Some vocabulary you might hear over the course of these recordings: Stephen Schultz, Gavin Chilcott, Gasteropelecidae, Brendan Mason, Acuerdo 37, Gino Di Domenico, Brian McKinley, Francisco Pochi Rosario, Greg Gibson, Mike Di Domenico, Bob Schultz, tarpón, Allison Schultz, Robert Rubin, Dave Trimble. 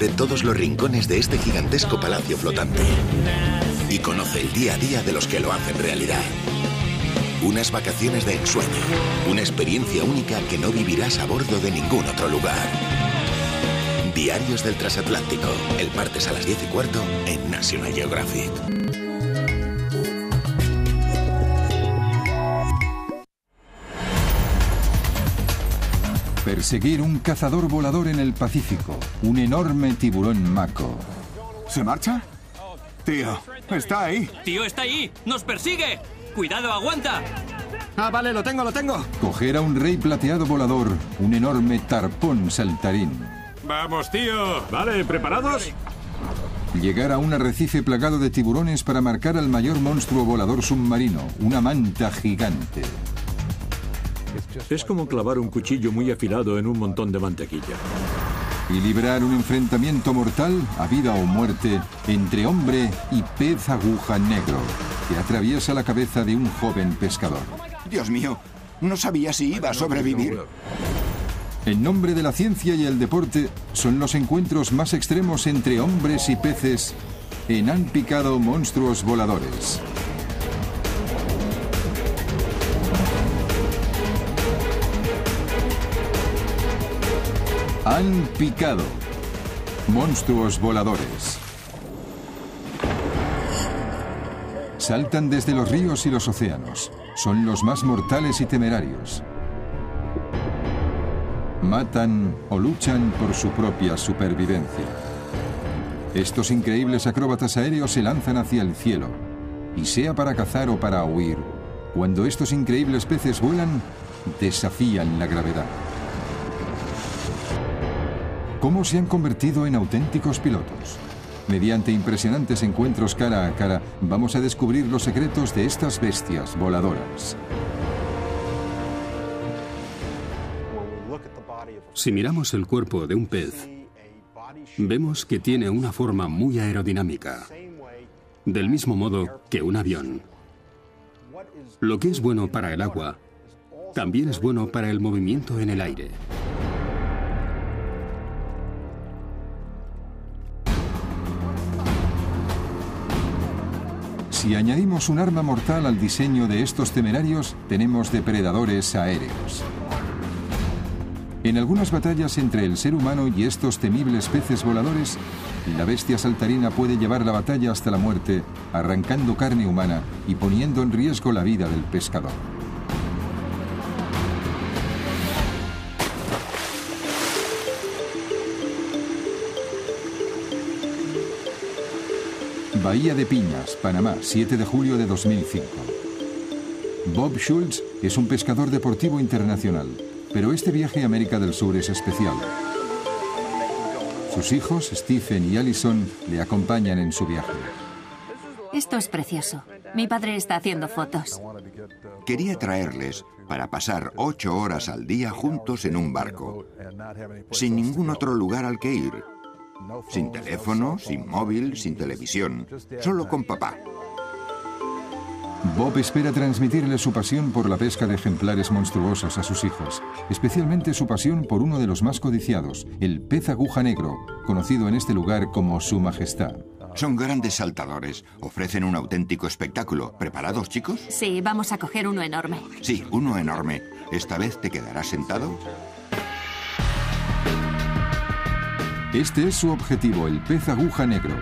Descubre todos los rincones de este gigantesco palacio flotante y conoce el día a día de los que lo hacen realidad. Unas vacaciones de ensueño, una experiencia única que no vivirás a bordo de ningún otro lugar. Diarios del Transatlántico, el martes a las 10:15 en National Geographic. Perseguir un cazador volador en el Pacífico, un enorme tiburón mako. ¿Se marcha? Tío, está ahí. Tío, está ahí. ¡Nos persigue! ¡Cuidado, aguanta! Ah, vale, lo tengo, lo tengo. Coger a un rey plateado volador, un enorme tarpón saltarín. ¡Vamos, tío! Vale, ¿preparados? Llegar a un arrecife plagado de tiburones para marcar al mayor monstruo volador submarino, una manta gigante. Es como clavar un cuchillo muy afilado en un montón de mantequilla. Y librar un enfrentamiento mortal, a vida o muerte, entre hombre y pez aguja negro, que atraviesa la cabeza de un joven pescador. Dios mío, no sabía si iba a sobrevivir. En nombre de la ciencia y el deporte, son los encuentros más extremos entre hombres y peces en Han Picado Monstruos Voladores. Han Picado. Monstruos voladores. Saltan desde los ríos y los océanos. Son los más mortales y temerarios. Matan o luchan por su propia supervivencia. Estos increíbles acróbatas aéreos se lanzan hacia el cielo, y sea para cazar o para huir, cuando estos increíbles peces vuelan, desafían la gravedad. ¿Cómo se han convertido en auténticos pilotos? Mediante impresionantes encuentros cara a cara, vamos a descubrir los secretos de estas bestias voladoras. Si miramos el cuerpo de un pez, vemos que tiene una forma muy aerodinámica, del mismo modo que un avión. Lo que es bueno para el agua, también es bueno para el movimiento en el aire. Si añadimos un arma mortal al diseño de estos temerarios, tenemos depredadores aéreos. En algunas batallas entre el ser humano y estos temibles peces voladores, la bestia saltarina puede llevar la batalla hasta la muerte, arrancando carne humana y poniendo en riesgo la vida del pescador. Bahía de Piñas, Panamá, 7 de julio de 2005. Bob Schultz es un pescador deportivo internacional, pero este viaje a América del Sur es especial. Sus hijos, Stephen y Allison, le acompañan en su viaje. Esto es precioso. Mi padre está haciendo fotos. Quería traerles para pasar 8 horas al día juntos en un barco, sin ningún otro lugar al que ir. Sin teléfono, sin móvil, sin televisión, solo con papá. Bob espera transmitirle su pasión por la pesca de ejemplares monstruosos a sus hijos, especialmente su pasión por uno de los más codiciados, el pez aguja negro, conocido en este lugar como Su Majestad. Son grandes saltadores, ofrecen un auténtico espectáculo. ¿Preparados, chicos? Sí, vamos a coger uno enorme. Sí, uno enorme. ¿Esta vez te quedarás sentado? Este es su objetivo, el pez aguja negro.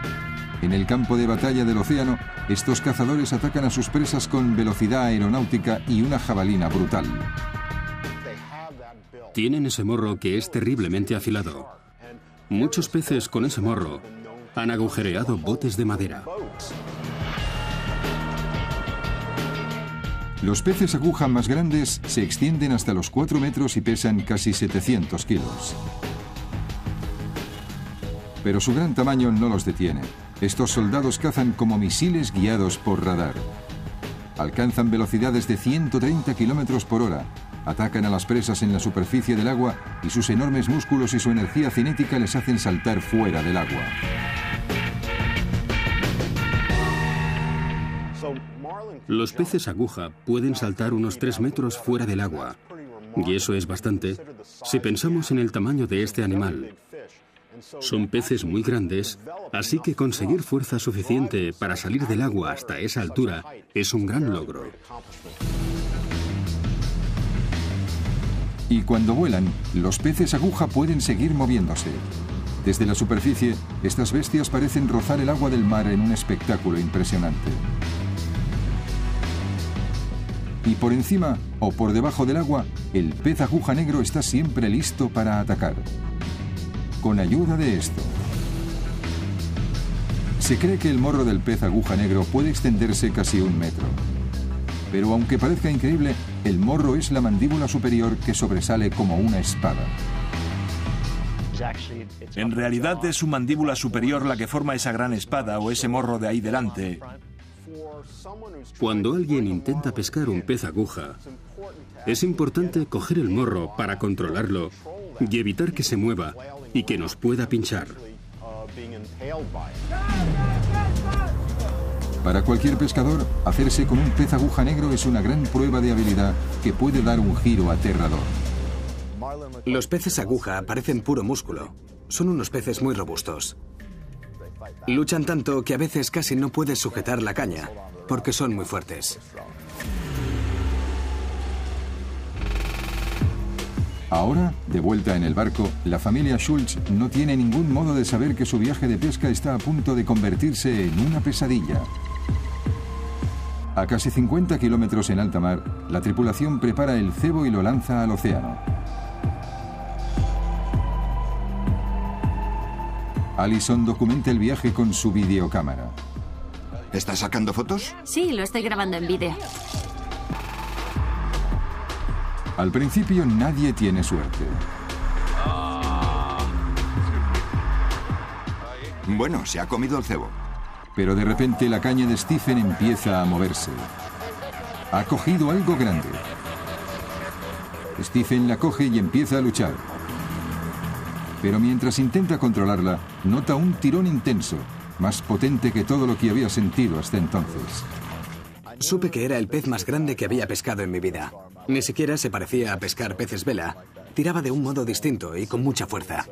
En el campo de batalla del océano, estos cazadores atacan a sus presas con velocidad aeronáutica y una jabalina brutal. Tienen ese morro que es terriblemente afilado. Muchos peces con ese morro han agujereado botes de madera. Los peces aguja más grandes se extienden hasta los 4 metros y pesan casi 700 kilos. Pero su gran tamaño no los detiene. Estos soldados cazan como misiles guiados por radar. Alcanzan velocidades de 130 kilómetros por hora. Atacan a las presas en la superficie del agua y sus enormes músculos y su energía cinética les hacen saltar fuera del agua. Los peces aguja pueden saltar unos 3 metros fuera del agua. Y eso es bastante si pensamos en el tamaño de este animal. Son peces muy grandes, así que conseguir fuerza suficiente para salir del agua hasta esa altura es un gran logro. Y cuando vuelan, los peces aguja pueden seguir moviéndose. Desde la superficie, estas bestias parecen rozar el agua del mar en un espectáculo impresionante. Y por encima o por debajo del agua, el pez aguja negro está siempre listo para atacar. Con ayuda de esto, se cree que el morro del pez aguja negro puede extenderse casi 1 metro. Pero aunque parezca increíble, el morro es la mandíbula superior que sobresale como una espada. En realidad es su mandíbula superior la que forma esa gran espada o ese morro de ahí delante. Cuando alguien intenta pescar un pez aguja, es importante coger el morro para controlarlo y evitar que se mueva y que nos pueda pinchar. Para cualquier pescador, hacerse con un pez aguja negro es una gran prueba de habilidad que puede dar un giro aterrador. Los peces aguja parecen puro músculo. Son unos peces muy robustos. Luchan tanto que a veces casi no puedes sujetar la caña, porque son muy fuertes. Ahora, de vuelta en el barco, la familia Schultz no tiene ningún modo de saber que su viaje de pesca está a punto de convertirse en una pesadilla. A casi 50 kilómetros en alta mar, la tripulación prepara el cebo y lo lanza al océano. Allison documenta el viaje con su videocámara. ¿Estás sacando fotos? Sí, lo estoy grabando en vídeo. Al principio nadie tiene suerte. Bueno, se ha comido el cebo. Pero de repente la caña de Stephen empieza a moverse. Ha cogido algo grande. Stephen la coge y empieza a luchar. Pero mientras intenta controlarla, nota un tirón intenso, más potente que todo lo que había sentido hasta entonces. Supe que era el pez más grande que había pescado en mi vida. Ni siquiera se parecía a pescar peces vela. Tiraba de un modo distinto y con mucha fuerza.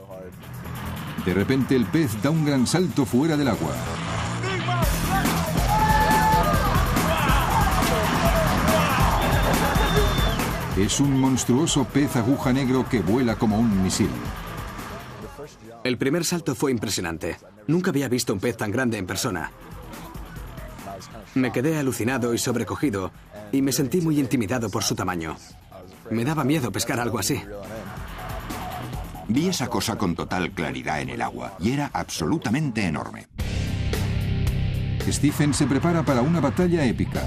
De repente el pez da un gran salto fuera del agua. Es un monstruoso pez aguja negro que vuela como un misil. El primer salto fue impresionante. Nunca había visto un pez tan grande en persona. Me quedé alucinado y sobrecogido, y me sentí muy intimidado por su tamaño. Me daba miedo pescar algo así. Vi esa cosa con total claridad en el agua, y era absolutamente enorme. Stephen se prepara para una batalla épica.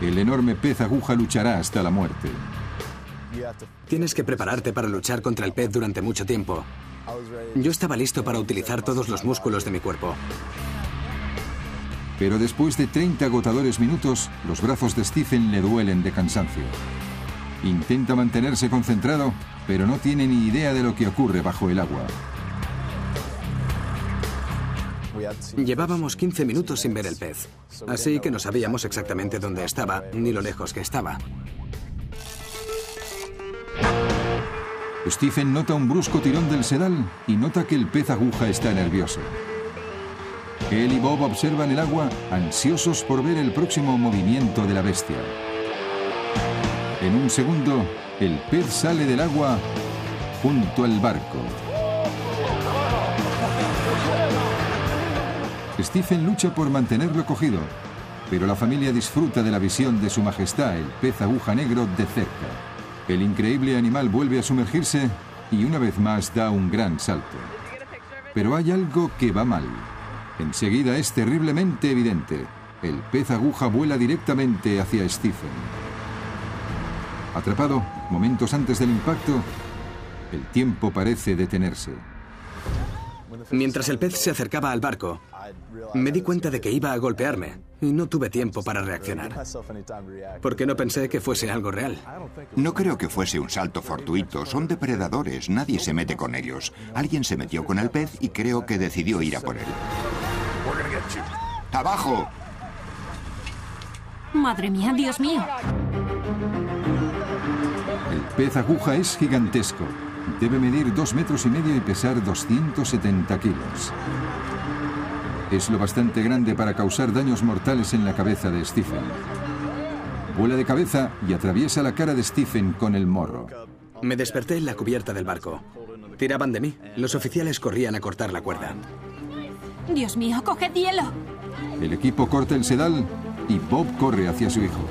El enorme pez aguja luchará hasta la muerte. Tienes que prepararte para luchar contra el pez durante mucho tiempo. Yo estaba listo para utilizar todos los músculos de mi cuerpo. Pero después de 30 agotadores minutos, los brazos de Stephen le duelen de cansancio. Intenta mantenerse concentrado, pero no tiene ni idea de lo que ocurre bajo el agua. Llevábamos 15 minutos sin ver el pez, así que no sabíamos exactamente dónde estaba ni lo lejos que estaba. Stephen nota un brusco tirón del sedal y nota que el pez aguja está nervioso. Él y Bob observan el agua, ansiosos por ver el próximo movimiento de la bestia. En un segundo, el pez sale del agua junto al barco. Stephen lucha por mantenerlo cogido, pero la familia disfruta de la visión de su majestad, el pez aguja negro, de cerca. El increíble animal vuelve a sumergirse y una vez más da un gran salto. Pero hay algo que va mal. Enseguida es terriblemente evidente. El pez aguja vuela directamente hacia Stephen. Atrapado, momentos antes del impacto, el tiempo parece detenerse. Mientras el pez se acercaba al barco, me di cuenta de que iba a golpearme y no tuve tiempo para reaccionar, porque no pensé que fuese algo real. No creo que fuese un salto fortuito. Son depredadores, nadie se mete con ellos. Alguien se metió con el pez y creo que decidió ir a por él. ¡Abajo! ¡Madre mía, Dios mío! El pez aguja es gigantesco. Debe medir 2,5 metros y pesar 270 kilos. Es lo bastante grande para causar daños mortales en la cabeza de Stephen. Vuela de cabeza y atraviesa la cara de Stephen con el morro. Me desperté en la cubierta del barco. Tiraban de mí. Los oficiales corrían a cortar la cuerda. Dios mío, coged hielo. El equipo corta el sedal y Bob corre hacia su hijo.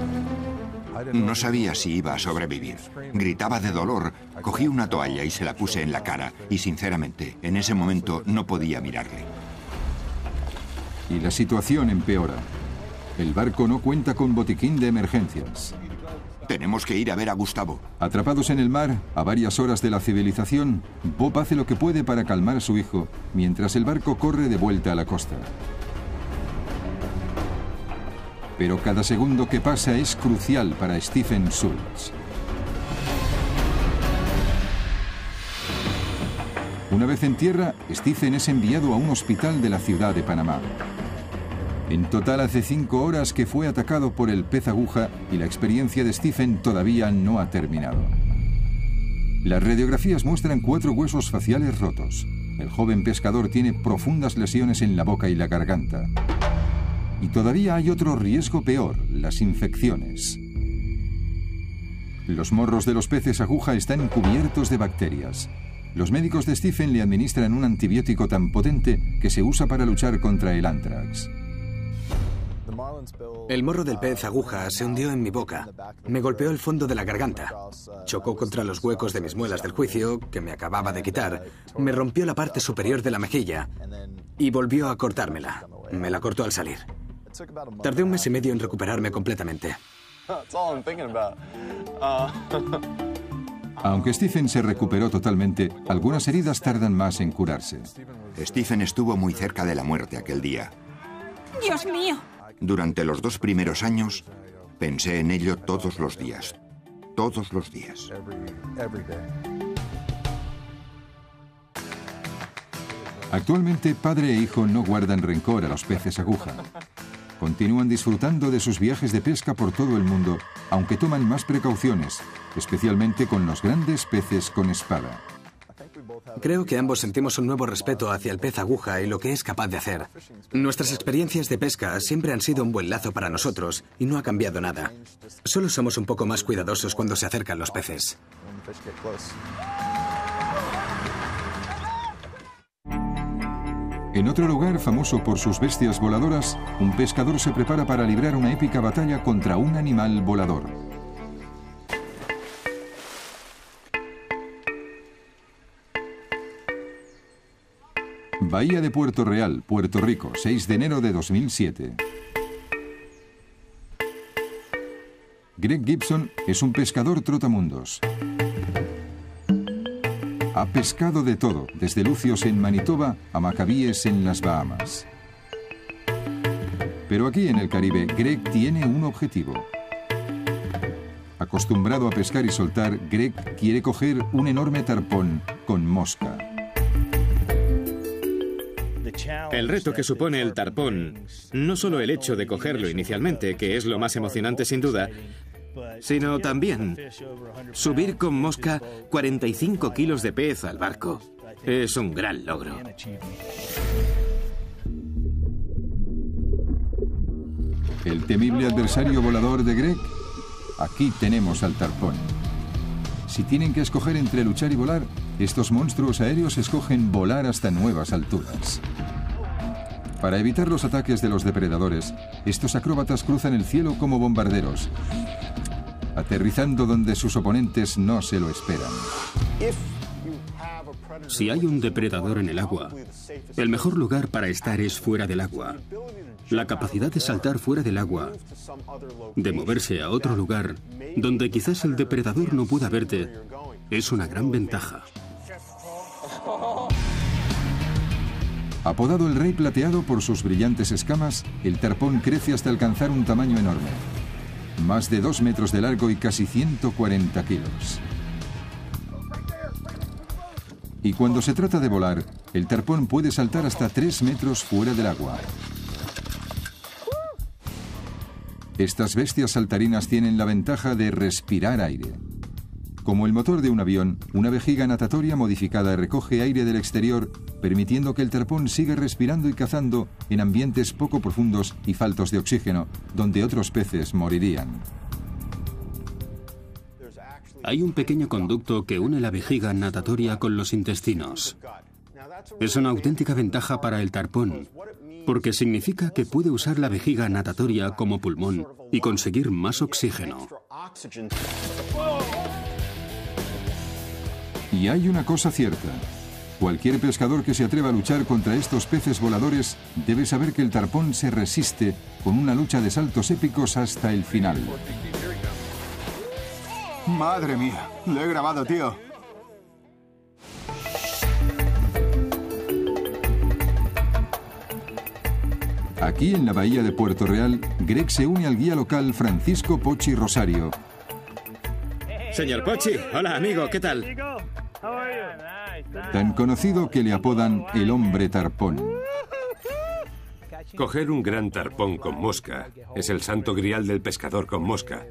No sabía si iba a sobrevivir. Gritaba de dolor. Cogí una toalla y se la puse en la cara. Y sinceramente, en ese momento no podía mirarle. Y la situación empeora. El barco no cuenta con botiquín de emergencias. Tenemos que ir a ver a Gustavo. Atrapados en el mar, a varias horas de la civilización, Bob hace lo que puede para calmar a su hijo, mientras el barco corre de vuelta a la costa. Pero cada segundo que pasa es crucial para Stephen Schultz. Una vez en tierra, Stephen es enviado a un hospital de la ciudad de Panamá. En total hace 5 horas que fue atacado por el pez aguja y la experiencia de Stephen todavía no ha terminado. Las radiografías muestran 4 huesos faciales rotos. El joven pescador tiene profundas lesiones en la boca y la garganta. Y todavía hay otro riesgo peor, las infecciones. Los morros de los peces aguja están cubiertos de bacterias. Los médicos de Stephen le administran un antibiótico tan potente que se usa para luchar contra el antrax. El morro del pez aguja se hundió en mi boca. Me golpeó el fondo de la garganta. Chocó contra los huecos de mis muelas del juicio, que me acababa de quitar. Me rompió la parte superior de la mejilla y volvió a cortármela. Me la cortó al salir. Tardé 1 mes y medio en recuperarme completamente. Aunque Stephen se recuperó totalmente, algunas heridas tardan más en curarse. Stephen estuvo muy cerca de la muerte aquel día. ¡Dios mío! Durante los 2 primeros años, pensé en ello todos los días. Todos los días. Actualmente, padre e hijo no guardan rencor a los peces aguja. Continúan disfrutando de sus viajes de pesca por todo el mundo, aunque toman más precauciones, especialmente con los grandes peces con espada. Creo que ambos sentimos un nuevo respeto hacia el pez aguja y lo que es capaz de hacer. Nuestras experiencias de pesca siempre han sido un buen lazo para nosotros y no ha cambiado nada. Solo somos un poco más cuidadosos cuando se acercan los peces. En otro lugar, famoso por sus bestias voladoras, un pescador se prepara para librar una épica batalla contra un animal volador. Bahía de Puerto Real, Puerto Rico, 6 de enero de 2007. Greg Gibson es un pescador trotamundos. Ha pescado de todo, desde lucios en Manitoba a macabíes en las Bahamas. Pero aquí en el Caribe, Greg tiene un objetivo. Acostumbrado a pescar y soltar, Greg quiere coger un enorme tarpón con mosca. El reto que supone el tarpón, no solo el hecho de cogerlo inicialmente, que es lo más emocionante sin duda, sino también subir con mosca 45 kilos de pez al barco. Es un gran logro. El temible adversario volador de Greg, aquí tenemos al tarpón. Si tienen que escoger entre luchar y volar, estos monstruos aéreos escogen volar hasta nuevas alturas. Para evitar los ataques de los depredadores, estos acróbatas cruzan el cielo como bombarderos, aterrizando donde sus oponentes no se lo esperan. Si hay un depredador en el agua, el mejor lugar para estar es fuera del agua. La capacidad de saltar fuera del agua, de moverse a otro lugar, donde quizás el depredador no pueda verte, es una gran ventaja. Apodado el Rey Plateado por sus brillantes escamas, el tarpón crece hasta alcanzar un tamaño enorme. Más de 2 metros de largo y casi 140 kilos. Y cuando se trata de volar, el tarpón puede saltar hasta 3 metros fuera del agua. Estas bestias saltarinas tienen la ventaja de respirar aire. Como el motor de un avión, una vejiga natatoria modificada recoge aire del exterior, permitiendo que el tarpón siga respirando y cazando en ambientes poco profundos y faltos de oxígeno, donde otros peces morirían. Hay un pequeño conducto que une la vejiga natatoria con los intestinos. Es una auténtica ventaja para el tarpón, porque significa que puede usar la vejiga natatoria como pulmón y conseguir más oxígeno. Y hay una cosa cierta. Cualquier pescador que se atreva a luchar contra estos peces voladores debe saber que el tarpón se resiste con una lucha de saltos épicos hasta el final. Madre mía, lo he grabado, tío. Aquí en la bahía de Puerto Real, Greg se une al guía local Francisco Pochi Rosario. Señor Pochi, hola amigo, ¿qué tal? Tan conocido que le apodan el hombre tarpón. Coger un gran tarpón con mosca es el santo grial del pescador con mosca.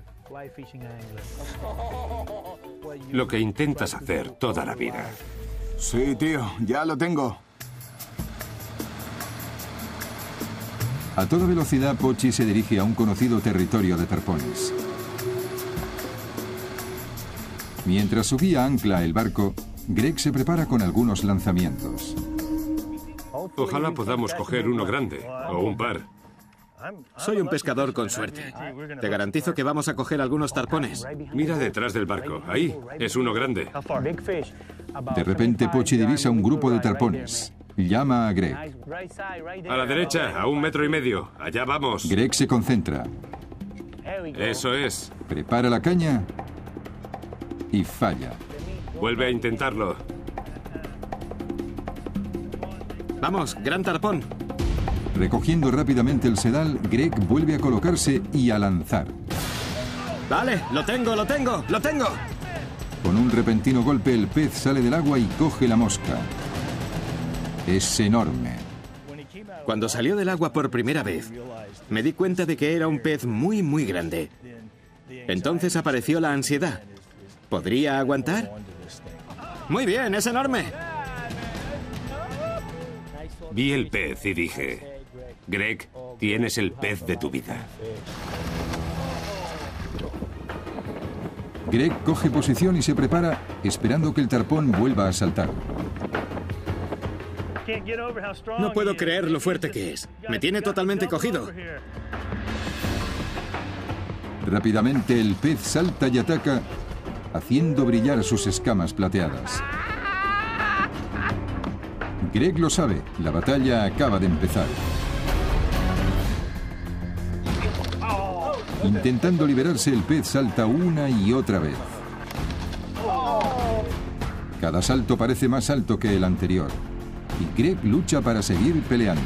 Lo que intentas hacer toda la vida. Sí, tío, ya lo tengo. A toda velocidad, Pochi se dirige a un conocido territorio de tarpones. Mientras subía ancla el barco, Greg se prepara con algunos lanzamientos. Ojalá podamos coger uno grande, o un par. Soy un pescador con suerte. Te garantizo que vamos a coger algunos tarpones. Mira detrás del barco, ahí, es uno grande. De repente Pochi divisa un grupo de tarpones. Llama a Greg. A la derecha, a 1,5 metros. Allá vamos. Greg se concentra. Eso es. Prepara la caña y falla. Vuelve a intentarlo. Vamos, gran tarpón. Recogiendo rápidamente el sedal, Greg vuelve a colocarse y a lanzar. Vale, lo tengo, lo tengo, lo tengo. Con un repentino golpe el pez sale del agua y coge la mosca. Es enorme. Cuando salió del agua por primera vez, me di cuenta de que era un pez muy, muy grande. Entonces apareció la ansiedad. ¿Podría aguantar? ¡Muy bien, es enorme! Vi el pez y dije, Greg, tienes el pez de tu vida. Greg coge posición y se prepara, esperando que el tarpón vuelva a saltar. No puedo creer lo fuerte que es. Me tiene totalmente cogido. Rápidamente el pez salta y ataca, haciendo brillar sus escamas plateadas. Greg lo sabe, la batalla acaba de empezar. Intentando liberarse, el pez salta una y otra vez. Cada salto parece más alto que el anterior, y Greg lucha para seguir peleando.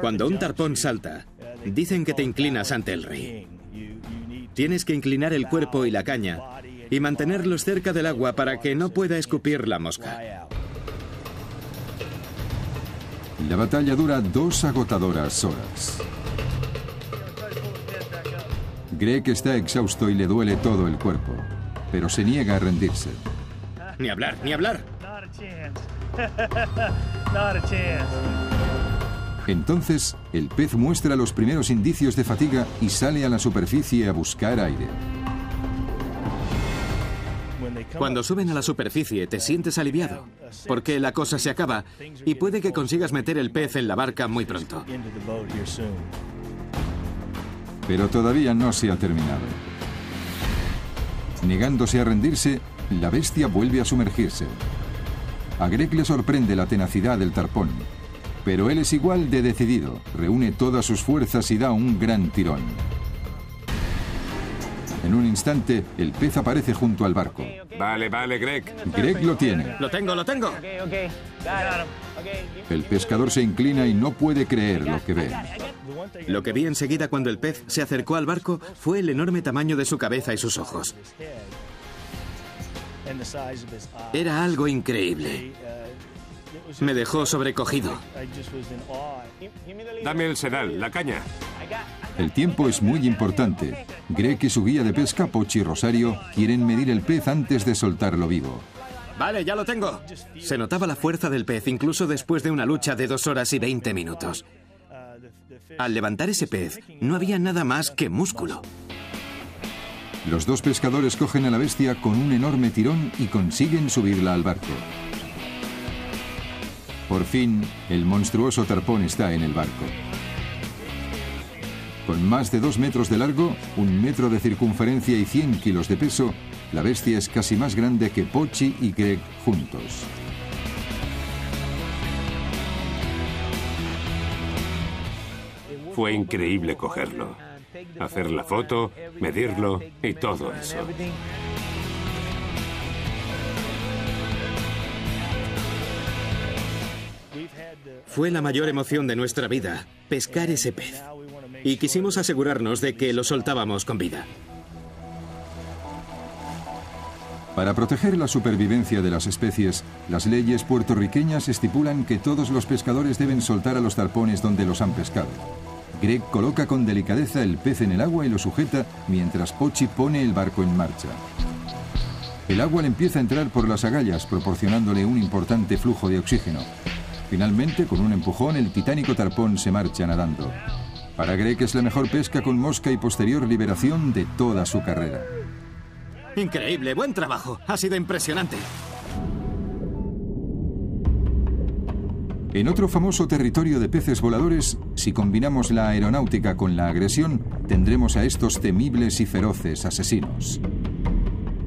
Cuando un tarpón salta, dicen que te inclinas ante el rey. Tienes que inclinar el cuerpo y la caña y mantenerlos cerca del agua para que no pueda escupir la mosca. La batalla dura 2 agotadoras horas. Greg está exhausto y le duele todo el cuerpo, pero se niega a rendirse. Ni hablar, ni hablar. Entonces, el pez muestra los primeros indicios de fatiga y sale a la superficie a buscar aire. Cuando suben a la superficie, te sientes aliviado, porque la cosa se acaba y puede que consigas meter el pez en la barca muy pronto. Pero todavía no se ha terminado. Negándose a rendirse, la bestia vuelve a sumergirse. A Greg le sorprende la tenacidad del tarpón. Pero él es igual de decidido, reúne todas sus fuerzas y da un gran tirón. En un instante, el pez aparece junto al barco. Vale, vale, Greg. Greg lo tiene. Lo tengo, lo tengo. El pescador se inclina y no puede creer lo que ve. Lo que vi enseguida cuando el pez se acercó al barco fue el enorme tamaño de su cabeza y sus ojos. Era algo increíble. Me dejó sobrecogido. Dame el sedal, la caña. El tiempo es muy importante. Greg y su guía de pesca, Pochi Rosario, quieren medir el pez antes de soltarlo vivo. Vale, ya lo tengo. Se notaba la fuerza del pez incluso después de una lucha de 2 horas y 20 minutos. Al levantar ese pez, no había nada más que músculo. Los dos pescadores cogen a la bestia con un enorme tirón y consiguen subirla al barco. Por fin, el monstruoso tarpón está en el barco. Con más de 2 metros de largo, 1 metro de circunferencia y 100 kilos de peso, la bestia es casi más grande que Pochi y Greg juntos. Fue increíble cogerlo, hacer la foto, medirlo y todo eso. Fue la mayor emoción de nuestra vida, pescar ese pez. Y quisimos asegurarnos de que lo soltábamos con vida. Para proteger la supervivencia de las especies, las leyes puertorriqueñas estipulan que todos los pescadores deben soltar a los tarpones donde los han pescado. Greg coloca con delicadeza el pez en el agua y lo sujeta mientras Pochi pone el barco en marcha. El agua le empieza a entrar por las agallas, proporcionándole un importante flujo de oxígeno. Finalmente, con un empujón, el titánico tarpón se marcha nadando. Para Greg es la mejor pesca con mosca y posterior liberación de toda su carrera. Increíble, buen trabajo. Ha sido impresionante. En otro famoso territorio de peces voladores, si combinamos la aeronáutica con la agresión, tendremos a estos temibles y feroces asesinos.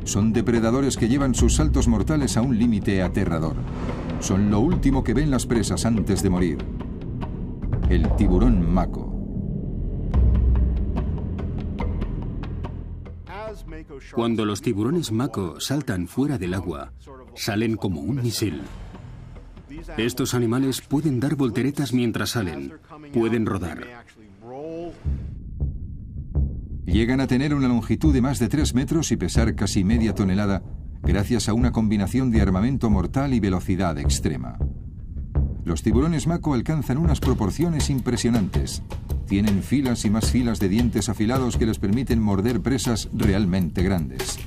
Son depredadores que llevan sus saltos mortales a un límite aterrador. Son lo último que ven las presas antes de morir. El tiburón maco. Cuando los tiburones maco saltan fuera del agua, salen como un misil. Estos animales pueden dar volteretas mientras salen, pueden rodar. Llegan a tener una longitud de más de 3 metros y pesar casi media tonelada, gracias a una combinación de armamento mortal y velocidad extrema. Los tiburones maco alcanzan unas proporciones impresionantes. Tienen filas y más filas de dientes afilados que les permiten morder presas realmente grandes.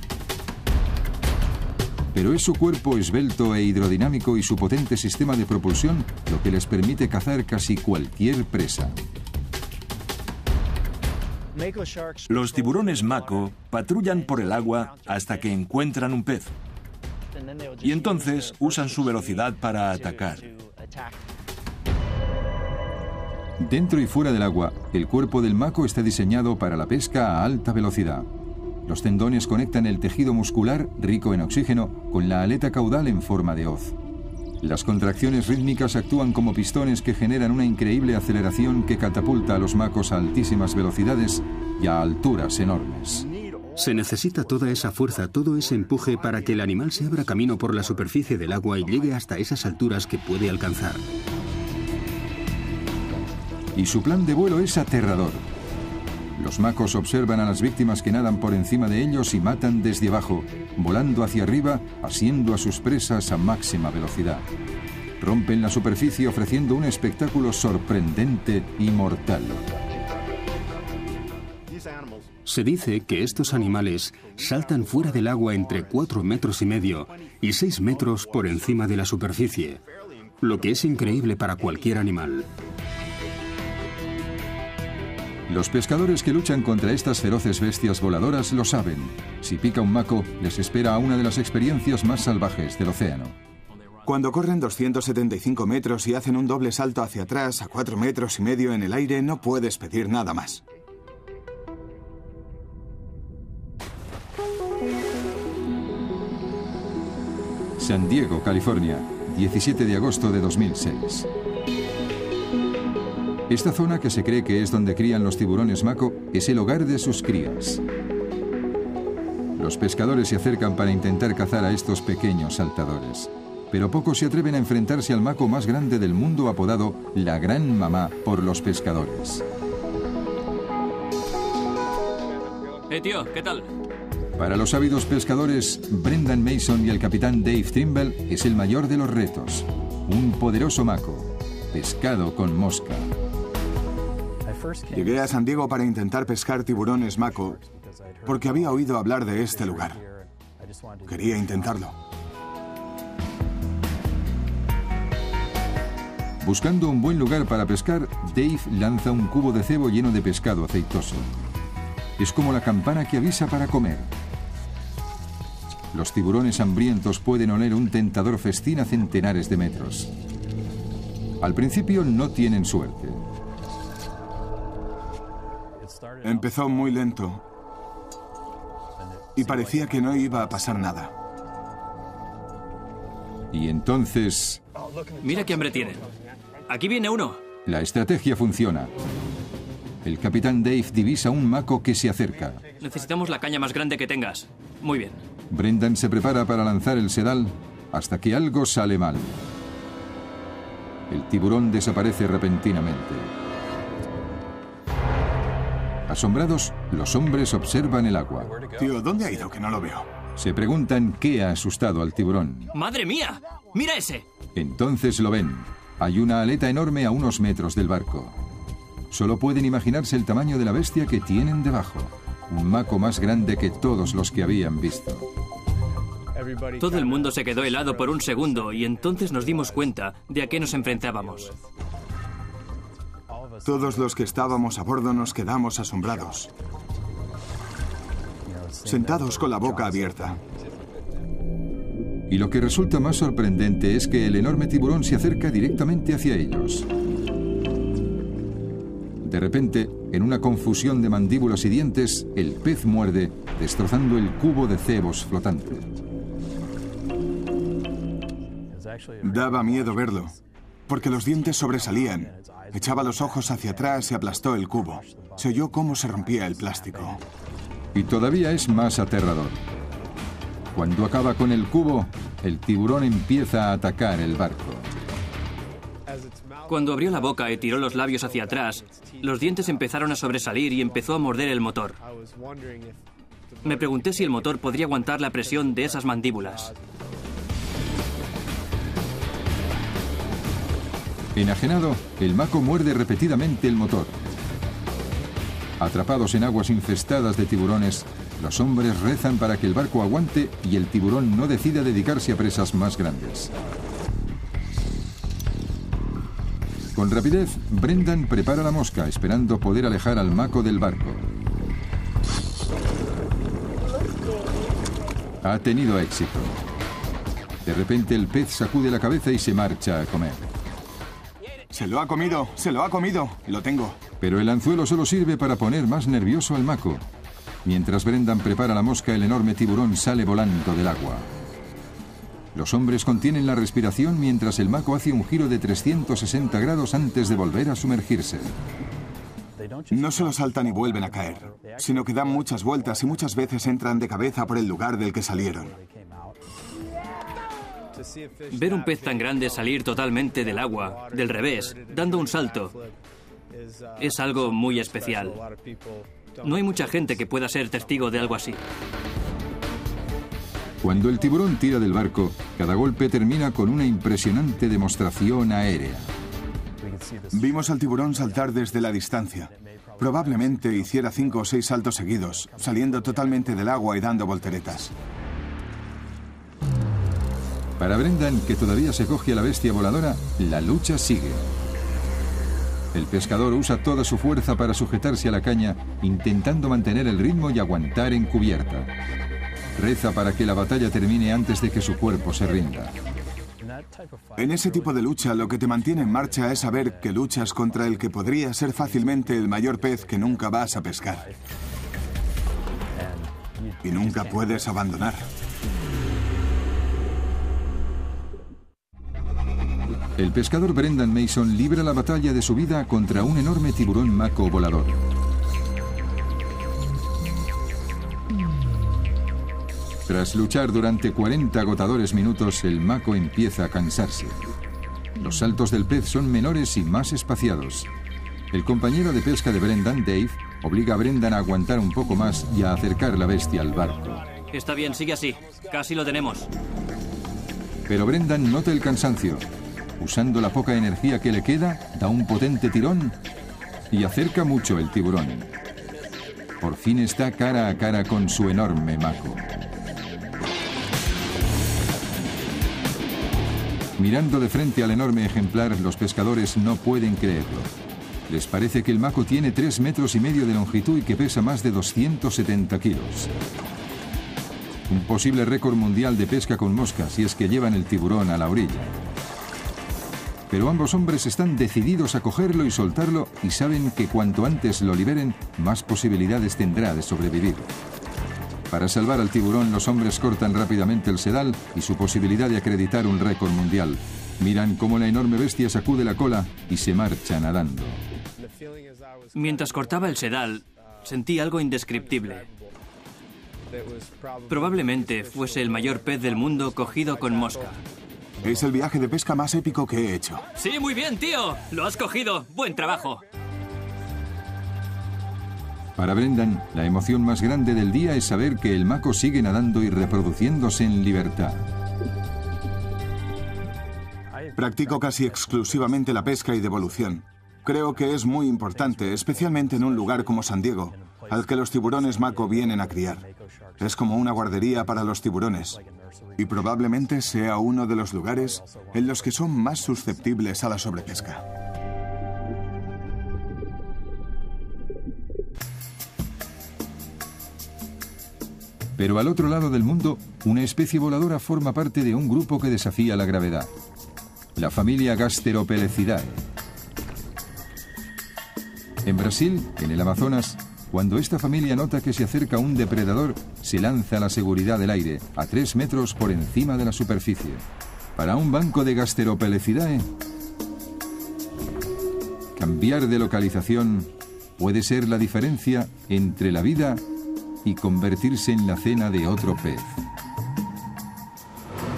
Pero es su cuerpo esbelto e hidrodinámico y su potente sistema de propulsión lo que les permite cazar casi cualquier presa. Los tiburones maco patrullan por el agua hasta que encuentran un pez. Y entonces usan su velocidad para atacar. Dentro y fuera del agua, el cuerpo del maco está diseñado para la pesca a alta velocidad. Los tendones conectan el tejido muscular, rico en oxígeno, con la aleta caudal en forma de hoz. Las contracciones rítmicas actúan como pistones que generan una increíble aceleración que catapulta a los macos a altísimas velocidades y a alturas enormes. Se necesita toda esa fuerza, todo ese empuje para que el animal se abra camino por la superficie del agua y llegue hasta esas alturas que puede alcanzar. Y su plan de vuelo es aterrador. Los macos observan a las víctimas que nadan por encima de ellos y matan desde abajo, volando hacia arriba, asiendo a sus presas a máxima velocidad. Rompen la superficie ofreciendo un espectáculo sorprendente y mortal. Se dice que estos animales saltan fuera del agua entre 4,5 metros y 6 metros por encima de la superficie, lo que es increíble para cualquier animal. Los pescadores que luchan contra estas feroces bestias voladoras lo saben. Si pica un maco, les espera una de las experiencias más salvajes del océano. Cuando corren 275 metros y hacen un doble salto hacia atrás a 4,5 metros en el aire, no puedes pedir nada más. San Diego, California, 17 de agosto de 2006. Esta zona, que se cree que es donde crían los tiburones maco, es el hogar de sus crías. Los pescadores se acercan para intentar cazar a estos pequeños saltadores, pero pocos se atreven a enfrentarse al maco más grande del mundo, apodado la Gran Mamá por los pescadores. Tío, ¿qué tal? Para los ávidos pescadores, Brendan Mason y el capitán Dave Trimble es el mayor de los retos. Un poderoso maco, pescado con mosca. Llegué a San Diego para intentar pescar tiburones maco porque había oído hablar de este lugar. Quería intentarlo. Buscando un buen lugar para pescar, Dave lanza un cubo de cebo lleno de pescado aceitoso. Es como la campana que avisa para comer. Los tiburones hambrientos pueden oler un tentador festín a centenares de metros. Al principio no tienen suerte. Empezó muy lento y parecía que no iba a pasar nada. Y entonces... Mira qué hambre tienen. Aquí viene uno. La estrategia funciona. El capitán Dave divisa un maco que se acerca. Necesitamos la caña más grande que tengas. Muy bien. Brendan se prepara para lanzar el sedal hasta que algo sale mal. El tiburón desaparece repentinamente. Asombrados, los hombres observan el agua. Tío, ¿dónde ha ido que no lo veo? Se preguntan qué ha asustado al tiburón. ¡Madre mía! ¡Mira ese! Entonces lo ven. Hay una aleta enorme a unos metros del barco. Solo pueden imaginarse el tamaño de la bestia que tienen debajo. Un maco más grande que todos los que habían visto. Todo el mundo se quedó helado por un segundo y entonces nos dimos cuenta de a qué nos enfrentábamos. Todos los que estábamos a bordo nos quedamos asombrados, sentados con la boca abierta. Y lo que resulta más sorprendente es que el enorme tiburón se acerca directamente hacia ellos. De repente, en una confusión de mandíbulas y dientes, el pez muerde, destrozando el cubo de cebos flotante. Daba miedo verlo, porque los dientes sobresalían. Echaba los ojos hacia atrás y aplastó el cubo. Se oyó cómo se rompía el plástico. Y todavía es más aterrador. Cuando acaba con el cubo, el tiburón empieza a atacar el barco. Cuando abrió la boca y tiró los labios hacia atrás, los dientes empezaron a sobresalir y empezó a morder el motor. Me pregunté si el motor podría aguantar la presión de esas mandíbulas. Enajenado, el maco muerde repetidamente el motor. Atrapados en aguas infestadas de tiburones, los hombres rezan para que el barco aguante y el tiburón no decida dedicarse a presas más grandes. Con rapidez, Brendan prepara la mosca, esperando poder alejar al maco del barco. Ha tenido éxito. De repente el pez sacude la cabeza y se marcha a comer. ¡Se lo ha comido! ¡Se lo ha comido! ¡Lo tengo! Pero el anzuelo solo sirve para poner más nervioso al maco. Mientras Brendan prepara la mosca, el enorme tiburón sale volando del agua. Los hombres contienen la respiración mientras el maco hace un giro de 360 grados antes de volver a sumergirse. No solo saltan y vuelven a caer, sino que dan muchas vueltas y muchas veces entran de cabeza por el lugar del que salieron. Ver un pez tan grande salir totalmente del agua, del revés, dando un salto, es algo muy especial. No hay mucha gente que pueda ser testigo de algo así. Cuando el tiburón tira del barco, cada golpe termina con una impresionante demostración aérea. Vimos al tiburón saltar desde la distancia. Probablemente hiciera 5 o 6 saltos seguidos, saliendo totalmente del agua y dando volteretas. Para Brendan, que todavía se coge a la bestia voladora, la lucha sigue. El pescador usa toda su fuerza para sujetarse a la caña, intentando mantener el ritmo y aguantar en cubierta. Reza para que la batalla termine antes de que su cuerpo se rinda. En ese tipo de lucha, lo que te mantiene en marcha es saber que luchas contra el que podría ser fácilmente el mayor pez que nunca vas a pescar. Y nunca puedes abandonar. El pescador Brendan Mason libra la batalla de su vida contra un enorme tiburón maco volador. Tras luchar durante 40 agotadores minutos, el maco empieza a cansarse. Los saltos del pez son menores y más espaciados. El compañero de pesca de Brendan, Dave, obliga a Brendan a aguantar un poco más y a acercar la bestia al barco. Está bien, sigue así. Casi lo tenemos. Pero Brendan nota el cansancio. Usando la poca energía que le queda, da un potente tirón y acerca mucho el tiburón. Por fin está cara a cara con su enorme maco. Mirando de frente al enorme ejemplar, los pescadores no pueden creerlo. Les parece que el maco tiene 3,5 metros de longitud y que pesa más de 270 kilos. Un posible récord mundial de pesca con mosca si es que llevan el tiburón a la orilla. Pero ambos hombres están decididos a cogerlo y soltarlo y saben que cuanto antes lo liberen, más posibilidades tendrá de sobrevivir. Para salvar al tiburón, los hombres cortan rápidamente el sedal y su posibilidad de acreditar un récord mundial. Miran cómo la enorme bestia sacude la cola y se marcha nadando. Mientras cortaba el sedal, sentí algo indescriptible. Probablemente fuese el mayor pez del mundo cogido con mosca. Es el viaje de pesca más épico que he hecho. Sí, muy bien, tío. Lo has cogido. Buen trabajo. Para Brendan, la emoción más grande del día es saber que el maco sigue nadando y reproduciéndose en libertad. Practico casi exclusivamente la pesca y devolución. Creo que es muy importante, especialmente en un lugar como San Diego, al que los tiburones maco vienen a criar. Es como una guardería para los tiburones y probablemente sea uno de los lugares en los que son más susceptibles a la sobrepesca. Pero al otro lado del mundo, una especie voladora forma parte de un grupo que desafía la gravedad. La familia Gasteropelecidae. En Brasil, en el Amazonas, cuando esta familia nota que se acerca un depredador, se lanza a la seguridad del aire, a 3 metros por encima de la superficie. Para un banco de Gasteropelecidae, cambiar de localización puede ser la diferencia entre la vida y convertirse en la cena de otro pez.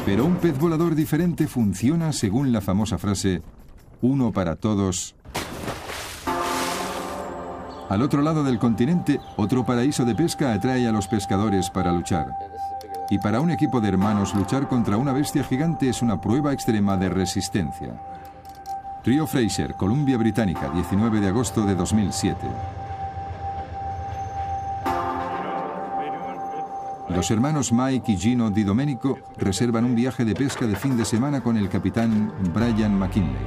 Pero un pez volador diferente funciona según la famosa frase, uno para todos. Al otro lado del continente, otro paraíso de pesca atrae a los pescadores para luchar. Y para un equipo de hermanos, luchar contra una bestia gigante es una prueba extrema de resistencia. Río Fraser, Columbia Británica, 19 de agosto de 2007. Los hermanos Mike y Gino Di Domenico reservan un viaje de pesca de fin de semana con el capitán Brian McKinley.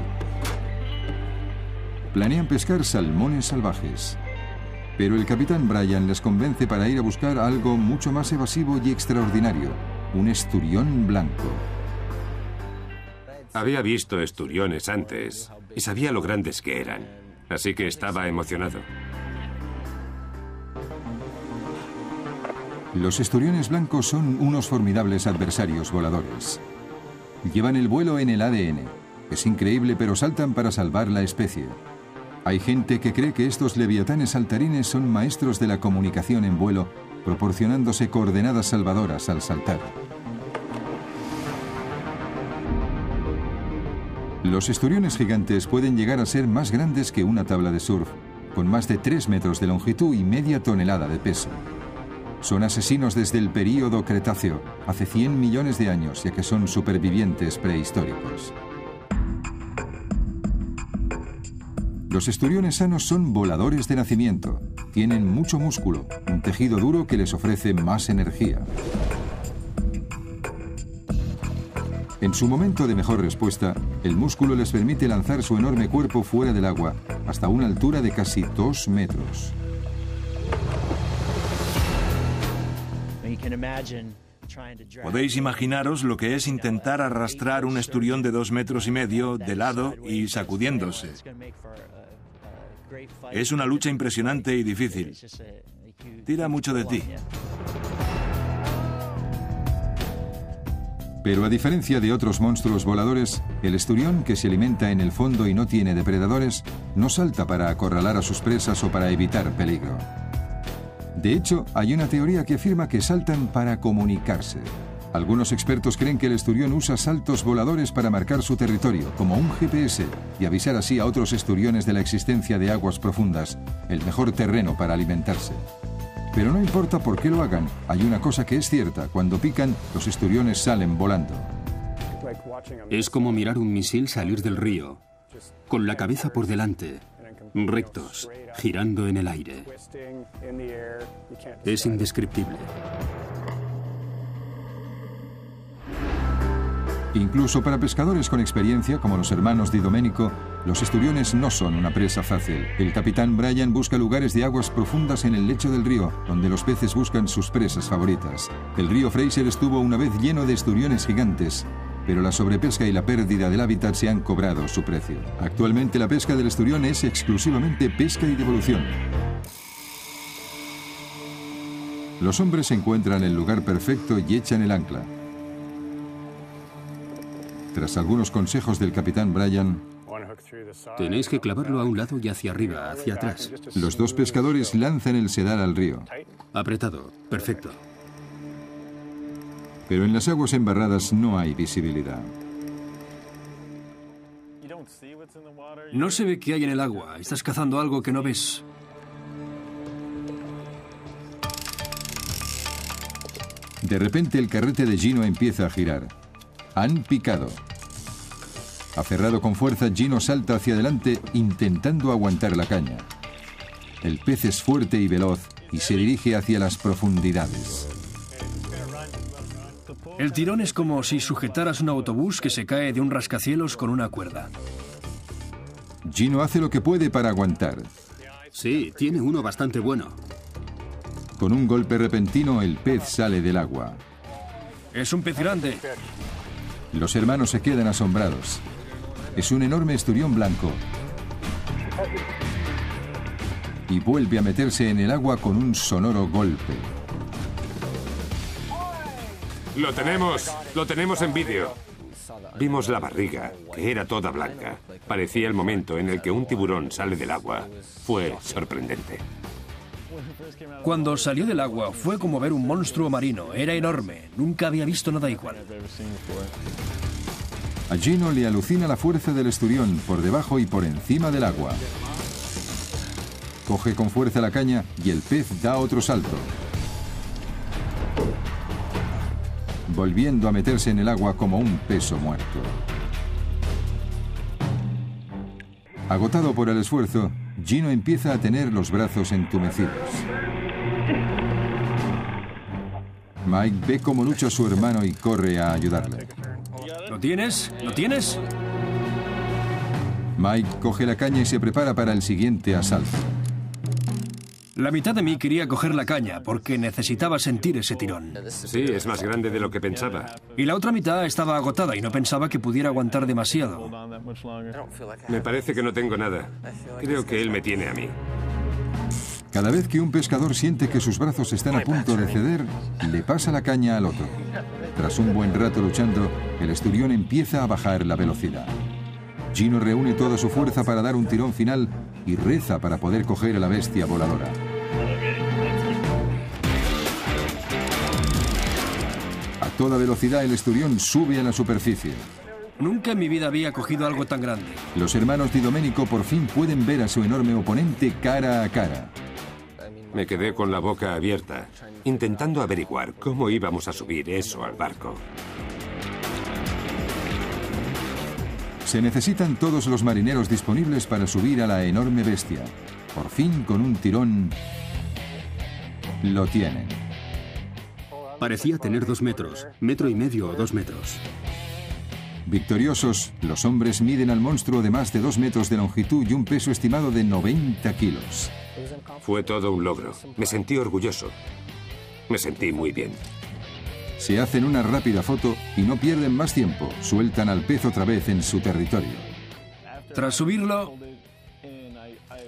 Planean pescar salmones salvajes. Pero el capitán Brian les convence para ir a buscar algo mucho más evasivo y extraordinario, un esturión blanco. Había visto esturiones antes y sabía lo grandes que eran, así que estaba emocionado. Los esturiones blancos son unos formidables adversarios voladores. Llevan el vuelo en el ADN. Es increíble, pero saltan para salvar la especie. Hay gente que cree que estos leviatanes saltarines son maestros de la comunicación en vuelo, proporcionándose coordenadas salvadoras al saltar. Los esturiones gigantes pueden llegar a ser más grandes que una tabla de surf, con más de 3 metros de longitud y media tonelada de peso. Son asesinos desde el período Cretáceo, hace 100 millones de años, ya que son supervivientes prehistóricos. Los esturiones sanos son voladores de nacimiento. Tienen mucho músculo, un tejido duro que les ofrece más energía. En su momento de mejor respuesta, el músculo les permite lanzar su enorme cuerpo fuera del agua, hasta una altura de casi 2 metros. Podéis imaginaros lo que es intentar arrastrar un esturión de 2,5 metros de lado y sacudiéndose. Es una lucha impresionante y difícil. Tira mucho de ti. Pero a diferencia de otros monstruos voladores, el esturión, que se alimenta en el fondo y no tiene depredadores, no salta para acorralar a sus presas o para evitar peligro. De hecho, hay una teoría que afirma que saltan para comunicarse. Algunos expertos creen que el esturión usa saltos voladores para marcar su territorio, como un GPS, y avisar así a otros esturiones de la existencia de aguas profundas, el mejor terreno para alimentarse. Pero no importa por qué lo hagan, hay una cosa que es cierta: cuando pican, los esturiones salen volando. Es como mirar un misil salir del río, con la cabeza por delante, rectos, girando en el aire. Es indescriptible. Incluso para pescadores con experiencia, como los hermanos Di Domenico, los esturiones no son una presa fácil. El capitán Brian busca lugares de aguas profundas en el lecho del río, donde los peces buscan sus presas favoritas. El río Fraser estuvo una vez lleno de esturiones gigantes, pero la sobrepesca y la pérdida del hábitat se han cobrado su precio. Actualmente la pesca del esturión es exclusivamente pesca y devolución. Los hombres encuentran el lugar perfecto y echan el ancla. Tras algunos consejos del capitán Brian, tenéis que clavarlo a un lado y hacia arriba, hacia atrás. Los dos pescadores lanzan el sedal al río. Apretado, perfecto. Pero en las aguas embarradas no hay visibilidad. No se ve qué hay en el agua. Estás cazando algo que no ves. De repente el carrete de Gino empieza a girar. Han picado. Aferrado con fuerza, Gino salta hacia adelante intentando aguantar la caña. El pez es fuerte y veloz y se dirige hacia las profundidades. El tirón es como si sujetaras un autobús que se cae de un rascacielos con una cuerda. Gino hace lo que puede para aguantar. Sí, tiene uno bastante bueno. Con un golpe repentino, el pez sale del agua. ¡Es un pez grande! Los hermanos se quedan asombrados. Es un enorme esturión blanco. Y vuelve a meterse en el agua con un sonoro golpe. Lo tenemos en vídeo. Vimos la barriga, que era toda blanca. Parecía el momento en el que un tiburón sale del agua. Fue sorprendente. Cuando salió del agua fue como ver un monstruo marino. Era enorme. Nunca había visto nada igual. A Gino le alucina la fuerza del esturión por debajo y por encima del agua. Coge con fuerza la caña y el pez da otro salto, volviendo a meterse en el agua como un peso muerto. Agotado por el esfuerzo, Gino empieza a tener los brazos entumecidos. Mike ve cómo lucha su hermano y corre a ayudarle. ¿Lo tienes? ¿Lo tienes? Mike coge la caña y se prepara para el siguiente asalto. La mitad de mí quería coger la caña porque necesitaba sentir ese tirón. Sí, es más grande de lo que pensaba. Y la otra mitad estaba agotada y no pensaba que pudiera aguantar demasiado. Me parece que no tengo nada. Creo que él me tiene a mí. Cada vez que un pescador siente que sus brazos están a punto de ceder, le pasa la caña al otro. Tras un buen rato luchando, el esturión empieza a bajar la velocidad. Gino reúne toda su fuerza para dar un tirón final y reza para poder coger a la bestia voladora. A toda velocidad el esturión sube a la superficie. Nunca en mi vida había cogido algo tan grande. Los hermanos Di Domenico por fin pueden ver a su enorme oponente cara a cara. Me quedé con la boca abierta, intentando averiguar cómo íbamos a subir eso al barco. Se necesitan todos los marineros disponibles para subir a la enorme bestia. Por fin, con un tirón, lo tienen. Parecía tener 2 metros, 1,5 metros o 2 metros. Victoriosos, los hombres miden al monstruo de más de 2 metros de longitud y un peso estimado de 90 kilos. Fue todo un logro. Me sentí orgulloso. Me sentí muy bien. Se hacen una rápida foto y no pierden más tiempo. Sueltan al pez otra vez en su territorio. Tras subirlo,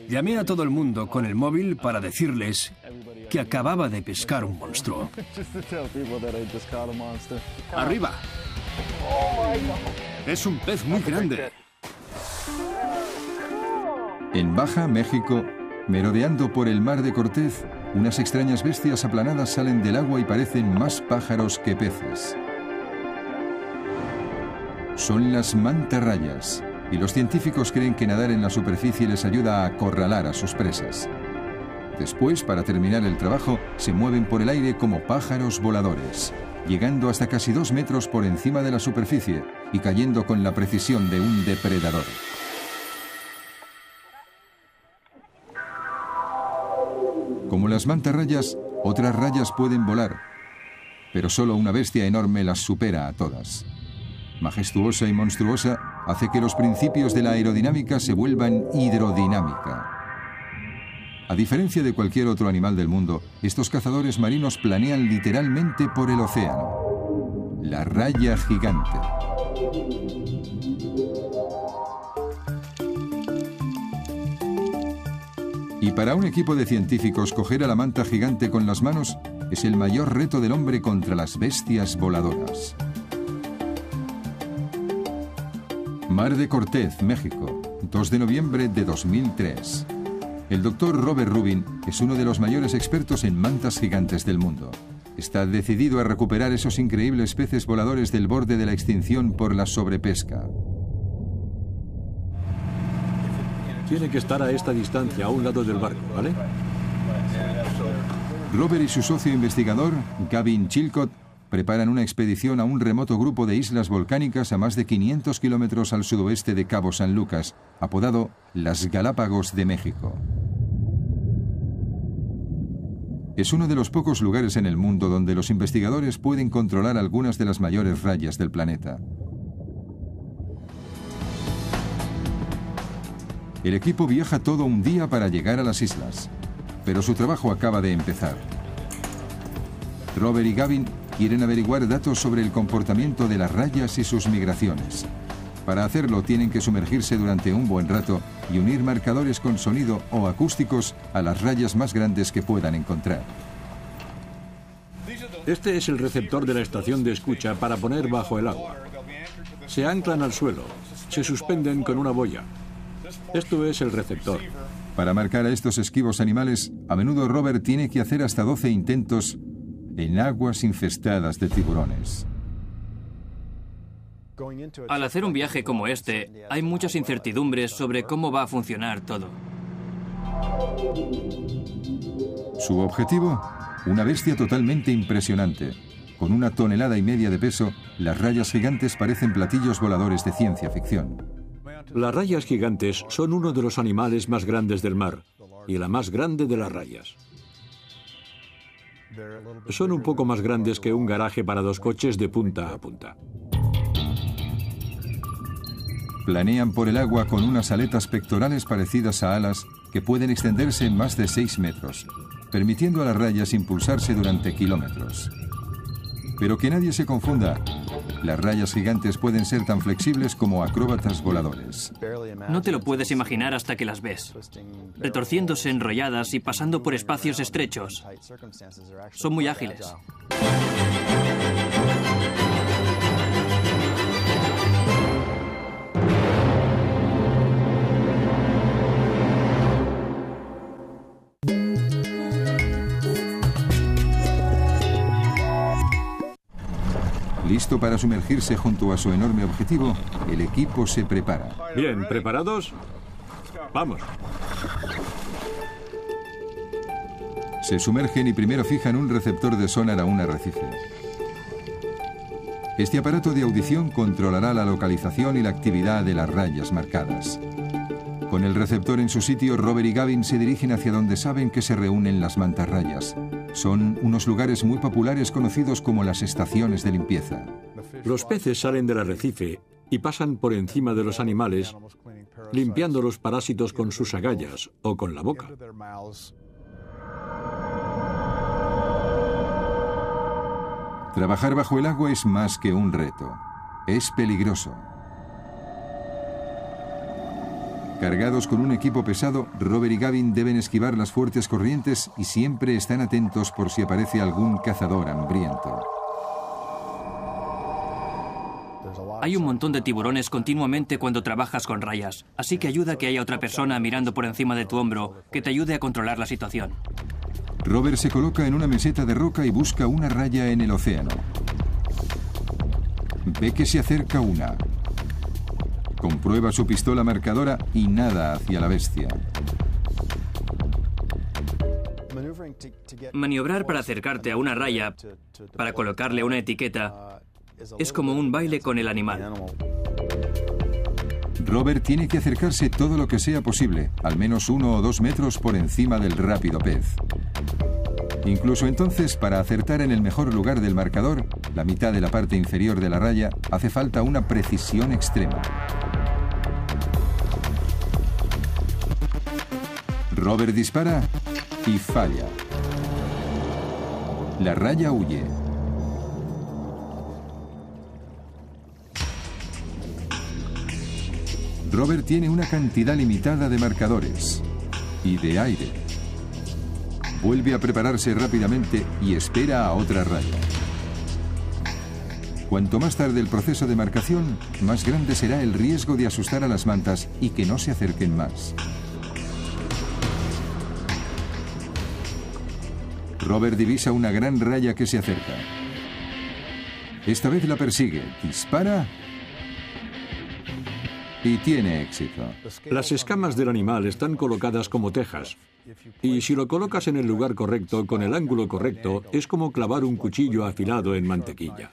llamé a todo el mundo con el móvil para decirles que acababa de pescar un monstruo. ¡Arriba! ¡Es un pez muy grande! En Baja, México, merodeando por el Mar de Cortés, unas extrañas bestias aplanadas salen del agua y parecen más pájaros que peces. Son las mantarrayas, y los científicos creen que nadar en la superficie les ayuda a acorralar a sus presas. Después, para terminar el trabajo, se mueven por el aire como pájaros voladores, llegando hasta casi 2 metros por encima de la superficie y cayendo con la precisión de un depredador. Como las mantarrayas, otras rayas pueden volar, pero solo una bestia enorme las supera a todas. Majestuosa y monstruosa, hace que los principios de la aerodinámica se vuelvan hidrodinámica. A diferencia de cualquier otro animal del mundo, estos cazadores marinos planean literalmente por el océano. La raya gigante. Y para un equipo de científicos, coger a la manta gigante con las manos es el mayor reto del hombre contra las bestias voladoras. Mar de Cortés, México, 2 de noviembre de 2003. El doctor Robert Rubin es uno de los mayores expertos en mantas gigantes del mundo. Está decidido a recuperar esos increíbles peces voladores del borde de la extinción por la sobrepesca. Tiene que estar a esta distancia, a un lado del barco, ¿vale? Robert y su socio investigador, Gavin Chilcott, preparan una expedición a un remoto grupo de islas volcánicas a más de 500 kilómetros al sudoeste de Cabo San Lucas, apodado las Galápagos de México. Es uno de los pocos lugares en el mundo donde los investigadores pueden controlar algunas de las mayores rayas del planeta. El equipo viaja todo un día para llegar a las islas, pero su trabajo acaba de empezar. Robert y Gavin quieren averiguar datos sobre el comportamiento de las rayas y sus migraciones. Para hacerlo tienen que sumergirse durante un buen rato y unir marcadores con sonido o acústicos a las rayas más grandes que puedan encontrar. Este es el receptor de la estación de escucha para poner bajo el agua. Se anclan al suelo, se suspenden con una boya. Esto es el receptor. Para marcar a estos esquivos animales, a menudo Robert tiene que hacer hasta 12 intentos en aguas infestadas de tiburones. Al hacer un viaje como este, hay muchas incertidumbres sobre cómo va a funcionar todo. Su objetivo, una bestia totalmente impresionante. Con 1,5 toneladas de peso, las rayas gigantes parecen platillos voladores de ciencia ficción. Las rayas gigantes son uno de los animales más grandes del mar y la más grande de las rayas. Son un poco más grandes que un garaje para dos coches de punta a punta. Planean por el agua con unas aletas pectorales parecidas a alas que pueden extenderse en más de 6 metros, permitiendo a las rayas impulsarse durante kilómetros. Pero que nadie se confunda, las rayas gigantes pueden ser tan flexibles como acróbatas voladores. No te lo puedes imaginar hasta que las ves, retorciéndose enrolladas y pasando por espacios estrechos. Son muy ágiles. Listo para sumergirse junto a su enorme objetivo, el equipo se prepara. Bien, ¿preparados? ¡Vamos! Se sumergen y primero fijan un receptor de sonar a un arrecife. Este aparato de audición controlará la localización y la actividad de las rayas marcadas. Con el receptor en su sitio, Robert y Gavin se dirigen hacia donde saben que se reúnen las mantarrayas. Son unos lugares muy populares conocidos como las estaciones de limpieza. Los peces salen del arrecife y pasan por encima de los animales, limpiando los parásitos con sus agallas o con la boca. Trabajar bajo el agua es más que un reto. Es peligroso. Cargados con un equipo pesado, Robert y Gavin deben esquivar las fuertes corrientes y siempre están atentos por si aparece algún cazador hambriento. Hay un montón de tiburones continuamente cuando trabajas con rayas, así que ayuda a que haya otra persona mirando por encima de tu hombro que te ayude a controlar la situación. Robert se coloca en una meseta de roca y busca una raya en el océano. Ve que se acerca una. Comprueba su pistola marcadora y nada hacia la bestia. Maniobrar para acercarte a una raya, para colocarle una etiqueta, es como un baile con el animal. Robert tiene que acercarse todo lo que sea posible, al menos 1 o 2 metros por encima del rápido pez. Incluso entonces, para acertar en el mejor lugar del marcador, la mitad de la parte inferior de la raya, hace falta una precisión extrema. Robert dispara y falla. La raya huye. Robert tiene una cantidad limitada de marcadores y de aire. Vuelve a prepararse rápidamente y espera a otra raya. Cuanto más tarde el proceso de marcación, más grande será el riesgo de asustar a las mantas y que no se acerquen más. Robert divisa una gran raya que se acerca. Esta vez la persigue, dispara y tiene éxito. Las escamas del animal están colocadas como tejas. Y si lo colocas en el lugar correcto, con el ángulo correcto, es como clavar un cuchillo afilado en mantequilla.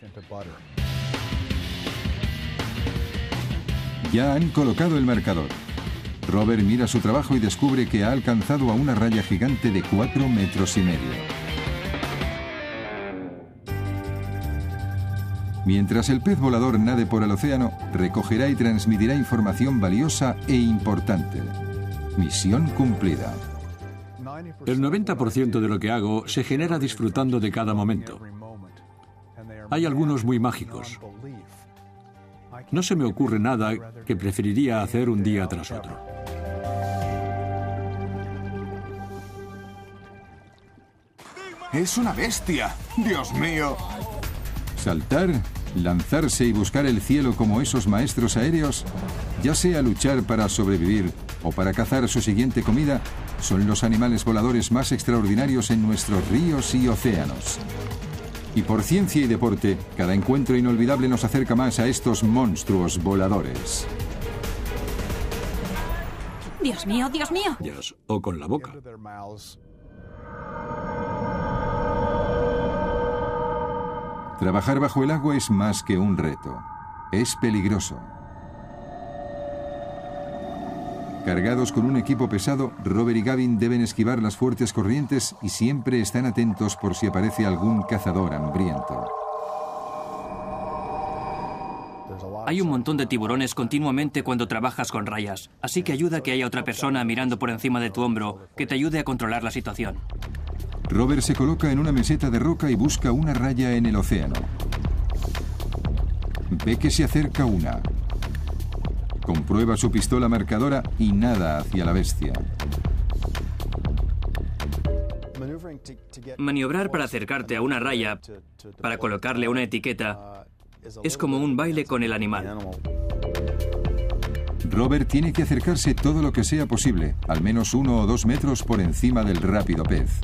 Ya han colocado el marcador. Robert mira su trabajo y descubre que ha alcanzado a una raya gigante de 4,5 metros. Mientras el pez volador nade por el océano, recogerá y transmitirá información valiosa e importante. Misión cumplida. El 90% de lo que hago se genera disfrutando de cada momento. Hay algunos muy mágicos. No se me ocurre nada que preferiría hacer un día tras otro. ¡Es una bestia! ¡Dios mío! Saltar, lanzarse y buscar el cielo como esos maestros aéreos, ya sea luchar para sobrevivir o para cazar su siguiente comida, son los animales voladores más extraordinarios en nuestros ríos y océanos. Y por ciencia y deporte, cada encuentro inolvidable nos acerca más a estos monstruos voladores. ¡Dios mío, Dios mío! Dios, o con la boca. Trabajar bajo el agua es más que un reto. Es peligroso. Cargados con un equipo pesado, Robert y Gavin deben esquivar las fuertes corrientes y siempre están atentos por si aparece algún cazador hambriento. Hay un montón de tiburones continuamente cuando trabajas con rayas, así que ayuda que haya otra persona mirando por encima de tu hombro que te ayude a controlar la situación. Robert se coloca en una meseta de roca y busca una raya en el océano. Ve que se acerca una. Comprueba su pistola marcadora y nada hacia la bestia. Maniobrar para acercarte a una raya, para colocarle una etiqueta, es como un baile con el animal. Robert tiene que acercarse todo lo que sea posible, al menos 1 o 2 metros por encima del rápido pez.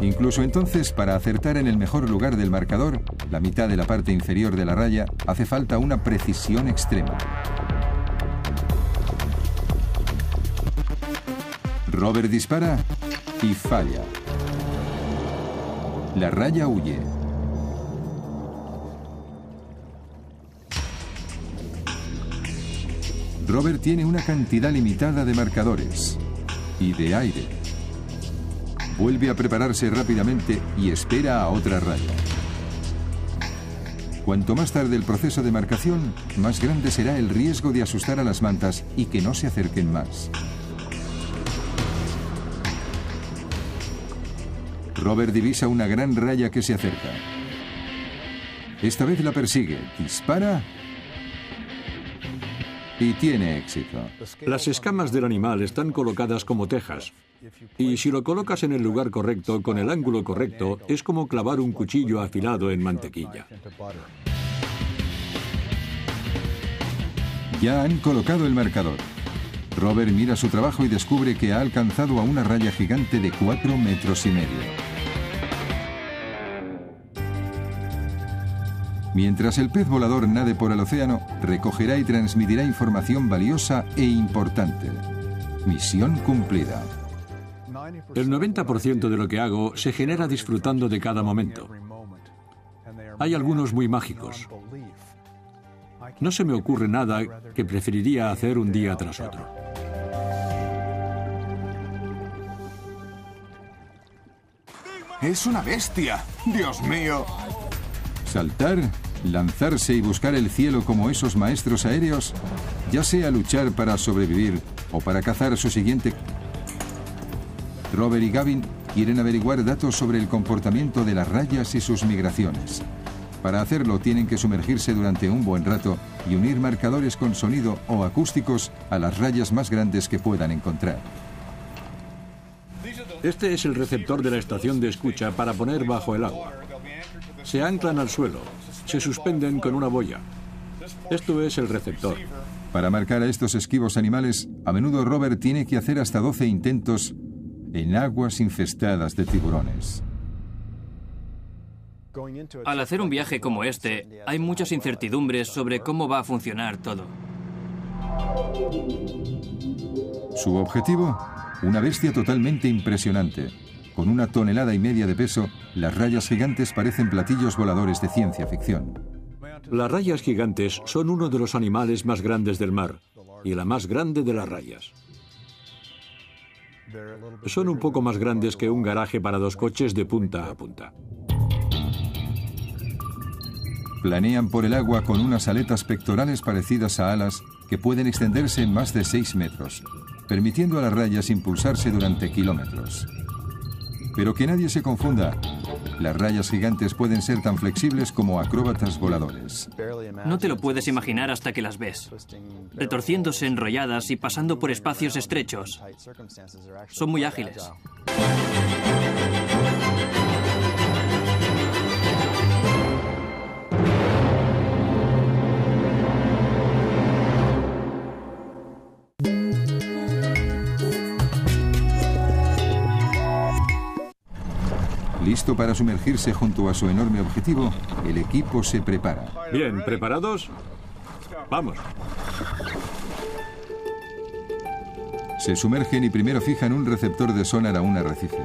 Incluso entonces, para acertar en el mejor lugar del marcador, la mitad de la parte inferior de la raya, hace falta una precisión extrema. Robert dispara y falla. La raya huye. Robert tiene una cantidad limitada de marcadores y de aire. Vuelve a prepararse rápidamente y espera a otra raya. Cuanto más tarde el proceso de marcación, más grande será el riesgo de asustar a las mantas y que no se acerquen más. Robert divisa una gran raya que se acerca. Esta vez la persigue, dispara y tiene éxito. Las escamas del animal están colocadas como tejas. Y si lo colocas en el lugar correcto, con el ángulo correcto, es como clavar un cuchillo afilado en mantequilla. Ya han colocado el marcador. Robert mira su trabajo y descubre que ha alcanzado a una raya gigante de 4,5 metros. Mientras el pez volador nade por el océano, recogerá y transmitirá información valiosa e importante. Misión cumplida. El 90% de lo que hago se genera disfrutando de cada momento. Hay algunos muy mágicos. No se me ocurre nada que preferiría hacer un día tras otro. ¡Es una bestia! ¡Dios mío! Saltar, lanzarse y buscar el cielo como esos maestros aéreos, ya sea luchar para sobrevivir o para cazar su siguiente... Robert y Gavin quieren averiguar datos sobre el comportamiento de las rayas y sus migraciones. Para hacerlo tienen que sumergirse durante un buen rato y unir marcadores con sonido o acústicos a las rayas más grandes que puedan encontrar. Este es el receptor de la estación de escucha para poner bajo el agua. Se anclan al suelo, se suspenden con una boya. Esto es el receptor. Para marcar a estos esquivos animales, a menudo Robert tiene que hacer hasta 12 intentos en aguas infestadas de tiburones. Al hacer un viaje como este, hay muchas incertidumbres sobre cómo va a funcionar todo. ¿Su objetivo? Una bestia totalmente impresionante. Con 1,5 toneladas de peso, las rayas gigantes parecen platillos voladores de ciencia ficción. Las rayas gigantes son uno de los animales más grandes del mar y la más grande de las rayas. Son un poco más grandes que un garaje para dos coches de punta a punta. Planean por el agua con unas aletas pectorales parecidas a alas que pueden extenderse en más de 6 metros, permitiendo a las rayas impulsarse durante kilómetros. Pero que nadie se confunda, las rayas gigantes pueden ser tan flexibles como acróbatas voladores. No te lo puedes imaginar hasta que las ves, retorciéndose enrolladas y pasando por espacios estrechos. Son muy ágiles. Listo para sumergirse junto a su enorme objetivo, el equipo se prepara. Bien, ¿preparados? Vamos. Se sumergen y primero fijan un receptor de sonar a un arrecife.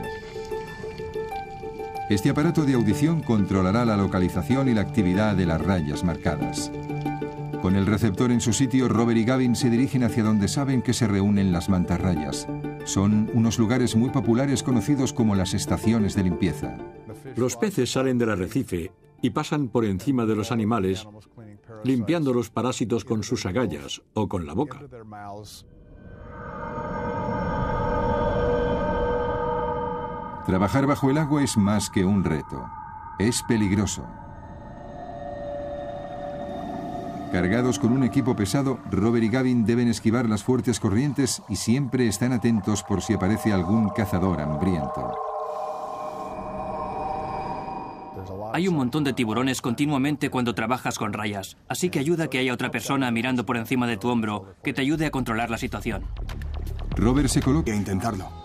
Este aparato de audición controlará la localización y la actividad de las rayas marcadas. Con el receptor en su sitio, Robert y Gavin se dirigen hacia donde saben que se reúnen las mantarrayas. Son unos lugares muy populares conocidos como las estaciones de limpieza. Los peces salen del arrecife y pasan por encima de los animales, limpiando los parásitos con sus agallas o con la boca. Trabajar bajo el agua es más que un reto. Es peligroso. Cargados con un equipo pesado, Robert y Gavin deben esquivar las fuertes corrientes y siempre están atentos por si aparece algún cazador hambriento. Hay un montón de tiburones continuamente cuando trabajas con rayas, así que ayuda que haya otra persona mirando por encima de tu hombro que te ayude a controlar la situación. Robert se coloca a intentarlo.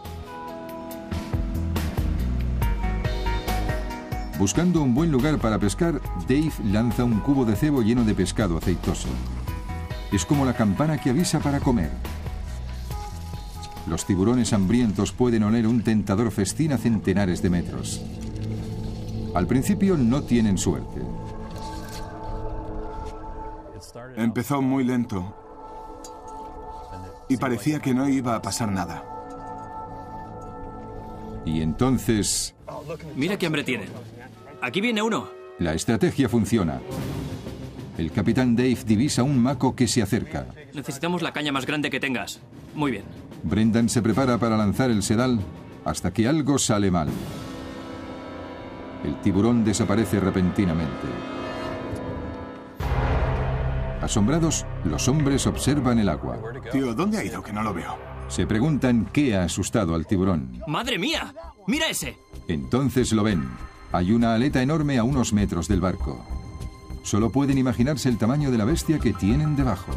Buscando un buen lugar para pescar, Dave lanza un cubo de cebo lleno de pescado aceitoso. Es como la campana que avisa para comer. Los tiburones hambrientos pueden oler un tentador festín a centenares de metros. Al principio no tienen suerte. Empezó muy lento y parecía que no iba a pasar nada. Y entonces... Mira qué hambre tienen. Aquí viene uno. La estrategia funciona. El capitán Dave divisa un maco que se acerca. Necesitamos la caña más grande que tengas. Muy bien. Brendan se prepara para lanzar el sedal hasta que algo sale mal. El tiburón desaparece repentinamente. Asombrados, los hombres observan el agua. Tío, ¿dónde ha ido que no lo veo? Se preguntan qué ha asustado al tiburón. ¡Madre mía! ¡Mira ese! Entonces lo ven. Hay una aleta enorme a unos metros del barco. Solo pueden imaginarse el tamaño de la bestia que tienen debajo.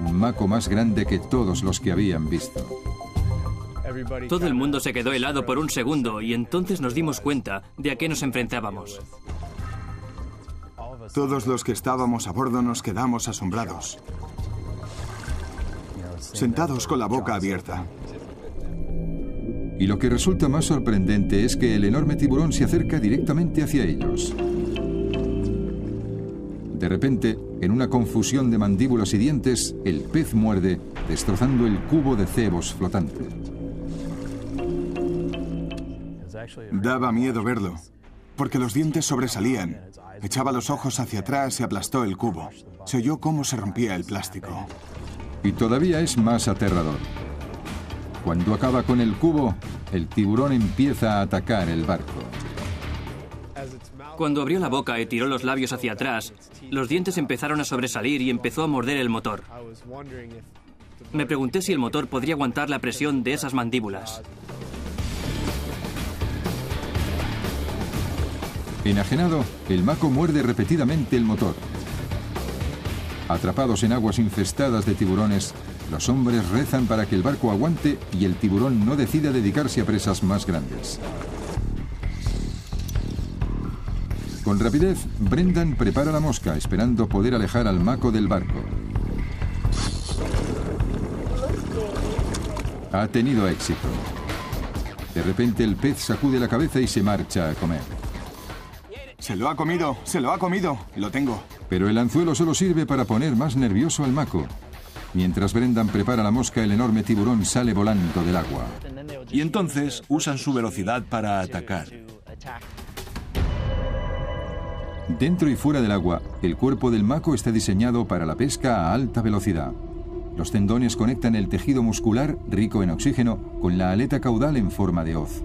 Un maco más grande que todos los que habían visto. Todo el mundo se quedó helado por un segundo y entonces nos dimos cuenta de a qué nos enfrentábamos. Todos los que estábamos a bordo nos quedamos asombrados. Sentados con la boca abierta. Y lo que resulta más sorprendente es que el enorme tiburón se acerca directamente hacia ellos. De repente, en una confusión de mandíbulas y dientes, el pez muerde, destrozando el cubo de cebos flotante. Daba miedo verlo, porque los dientes sobresalían. Echaba los ojos hacia atrás y aplastó el cubo. Se oyó cómo se rompía el plástico. Y todavía es más aterrador. Cuando acaba con el cubo, el tiburón empieza a atacar el barco. Cuando abrió la boca y tiró los labios hacia atrás, los dientes empezaron a sobresalir y empezó a morder el motor. Me pregunté si el motor podría aguantar la presión de esas mandíbulas. Enajenado, el maco muerde repetidamente el motor. Atrapados en aguas infestadas de tiburones, los hombres rezan para que el barco aguante y el tiburón no decida dedicarse a presas más grandes. Con rapidez, Brendan prepara la mosca, esperando poder alejar al maco del barco. Ha tenido éxito. De repente el pez sacude la cabeza y se marcha a comer. ¡Se lo ha comido! ¡Se lo ha comido! ¡Lo tengo! Pero el anzuelo solo sirve para poner más nervioso al maco. Mientras Brendan prepara la mosca, el enorme tiburón sale volando del agua. Y entonces usan su velocidad para atacar. Dentro y fuera del agua, el cuerpo del maco está diseñado para la pesca a alta velocidad. Los tendones conectan el tejido muscular, rico en oxígeno, con la aleta caudal en forma de hoz.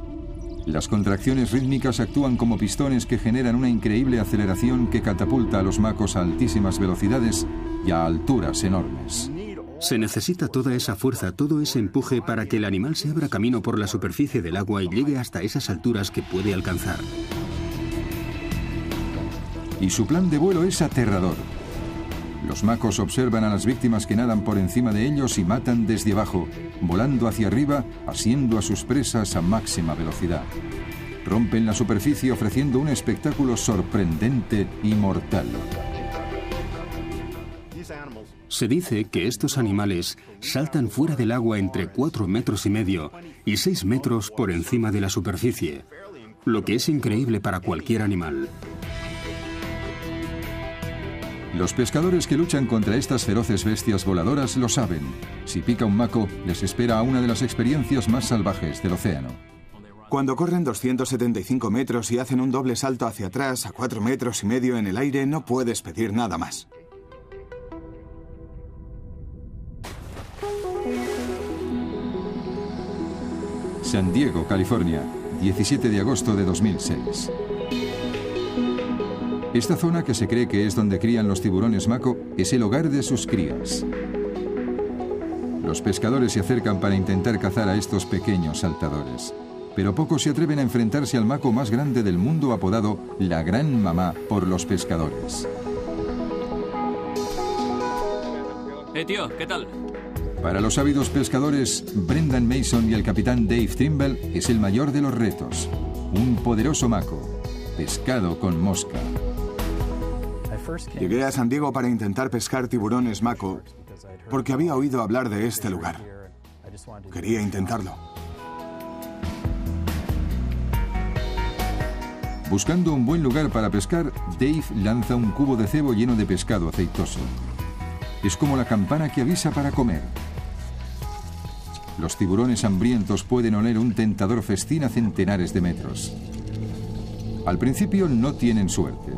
Las contracciones rítmicas actúan como pistones que generan una increíble aceleración que catapulta a los macos a altísimas velocidades y a alturas enormes. Se necesita toda esa fuerza, todo ese empuje para que el animal se abra camino por la superficie del agua y llegue hasta esas alturas que puede alcanzar. Y su plan de vuelo es aterrador. Los macos observan a las víctimas que nadan por encima de ellos y matan desde abajo, volando hacia arriba, asiendo a sus presas a máxima velocidad. Rompen la superficie ofreciendo un espectáculo sorprendente y mortal. Se dice que estos animales saltan fuera del agua entre 4,5 metros y 6 metros por encima de la superficie, lo que es increíble para cualquier animal. Los pescadores que luchan contra estas feroces bestias voladoras lo saben. Si pica un maco, les espera una de las experiencias más salvajes del océano. Cuando corren 275 metros y hacen un doble salto hacia atrás a 4,5 metros en el aire, no puedes pedir nada más. San Diego, California, 17 de agosto de 2006. Esta zona, que se cree que es donde crían los tiburones maco, es el hogar de sus crías. Los pescadores se acercan para intentar cazar a estos pequeños saltadores, pero pocos se atreven a enfrentarse al maco más grande del mundo, apodado la Gran Mamá por los pescadores. Tío, ¿qué tal? Para los ávidos pescadores, Brendan Mason y el capitán Dave Trimble es el mayor de los retos. Un poderoso maco, pescado con mosca. Llegué a San Diego para intentar pescar tiburones maco, porque había oído hablar de este lugar. Quería intentarlo. Buscando un buen lugar para pescar, Dave lanza un cubo de cebo lleno de pescado aceitoso. Es como la campana que avisa para comer. Los tiburones hambrientos pueden oler un tentador festín a centenares de metros. Al principio no tienen suerte.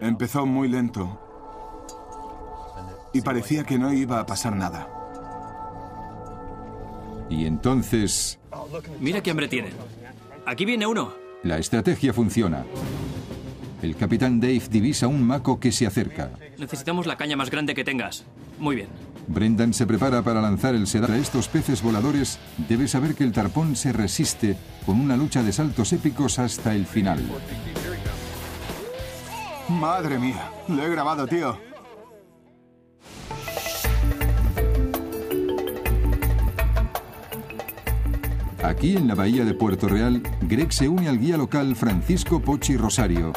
Empezó muy lento y parecía que no iba a pasar nada. Y entonces... Mira qué hambre tienen. Aquí viene uno. La estrategia funciona. El capitán Dave divisa un maco que se acerca. Necesitamos la caña más grande que tengas. Muy bien. Brendan se prepara para lanzar el sedal a estos peces voladores. Debe saber que el tarpón se resiste con una lucha de saltos épicos hasta el final. Madre mía, lo he grabado, tío. Aquí, en la bahía de Puerto Real, Greg se une al guía local Francisco Pochi Rosario.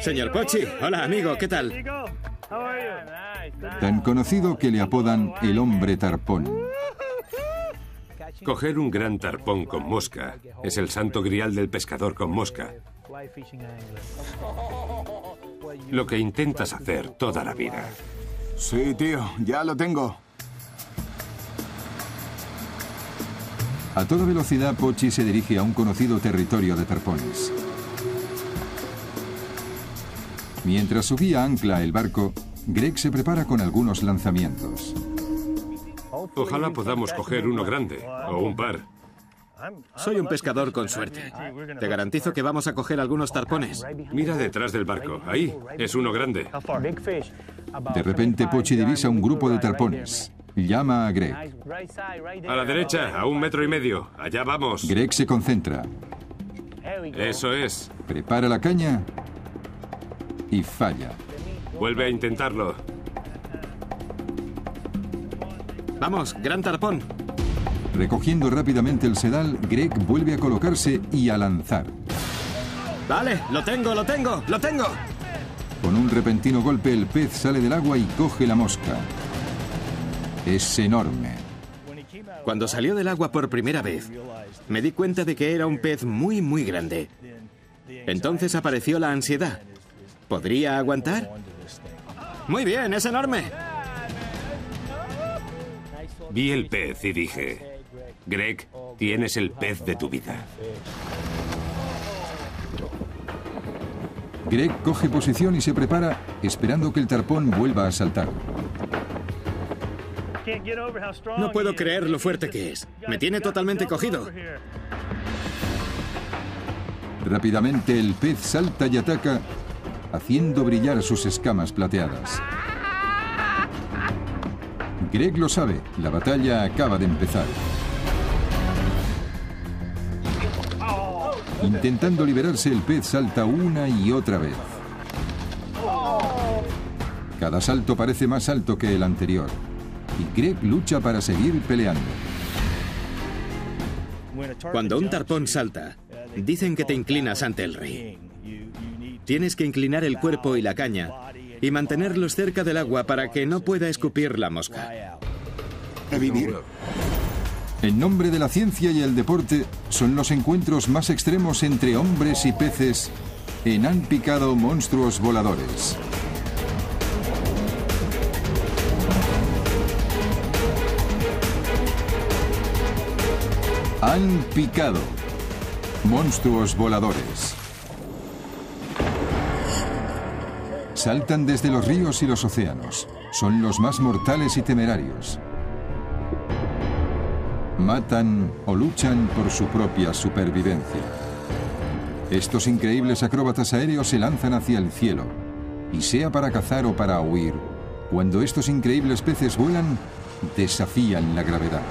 Señor Pochi, hola amigo, ¿qué tal? Tan conocido que le apodan el hombre tarpón. Coger un gran tarpón con mosca es el santo grial del pescador con mosca. Lo que intentas hacer toda la vida. Sí, tío, ya lo tengo. A toda velocidad, Pochi se dirige a un conocido territorio de terpones. Mientras su guía ancla el barco, Greg se prepara con algunos lanzamientos. Ojalá podamos coger uno grande, o un par. Soy un pescador con suerte. Te garantizo que vamos a coger algunos tarpones. Mira detrás del barco. Ahí, es uno grande. De repente, Pochi divisa un grupo de tarpones. Llama a Greg. A la derecha, a 1,5 metros. Allá vamos. Greg se concentra. Eso es. Prepara la caña y falla. Vuelve a intentarlo. Vamos, gran tarpón. Recogiendo rápidamente el sedal, Greg vuelve a colocarse y a lanzar. Vale, lo tengo, lo tengo, lo tengo. Con un repentino golpe, el pez sale del agua y coge la mosca. Es enorme. Cuando salió del agua por primera vez, me di cuenta de que era un pez muy, muy grande. Entonces apareció la ansiedad. ¿Podría aguantar? ¡Muy bien, es enorme! Vi el pez y dije, Greg, tienes el pez de tu vida. Greg coge posición y se prepara, esperando que el tarpón vuelva a saltar. No puedo creer lo fuerte que es. Me tiene totalmente cogido. Rápidamente el pez salta y ataca, haciendo brillar sus escamas plateadas. Greg lo sabe. La batalla acaba de empezar. Intentando liberarse, el pez salta una y otra vez. Cada salto parece más alto que el anterior. Y Greg lucha para seguir peleando. Cuando un tarpón salta, dicen que te inclinas ante el rey. Tienes que inclinar el cuerpo y la caña y mantenerlos cerca del agua para que no pueda escupir la mosca. A vivir. En nombre de la ciencia y el deporte, son los encuentros más extremos entre hombres y peces en Han Picado Monstruos Voladores. Han Picado Monstruos Voladores. Saltan desde los ríos y los océanos. Son los más mortales y temerarios. Matan o luchan por su propia supervivencia. Estos increíbles acróbatas aéreos se lanzan hacia el cielo, y sea para cazar o para huir, cuando estos increíbles peces vuelan, desafían la gravedad.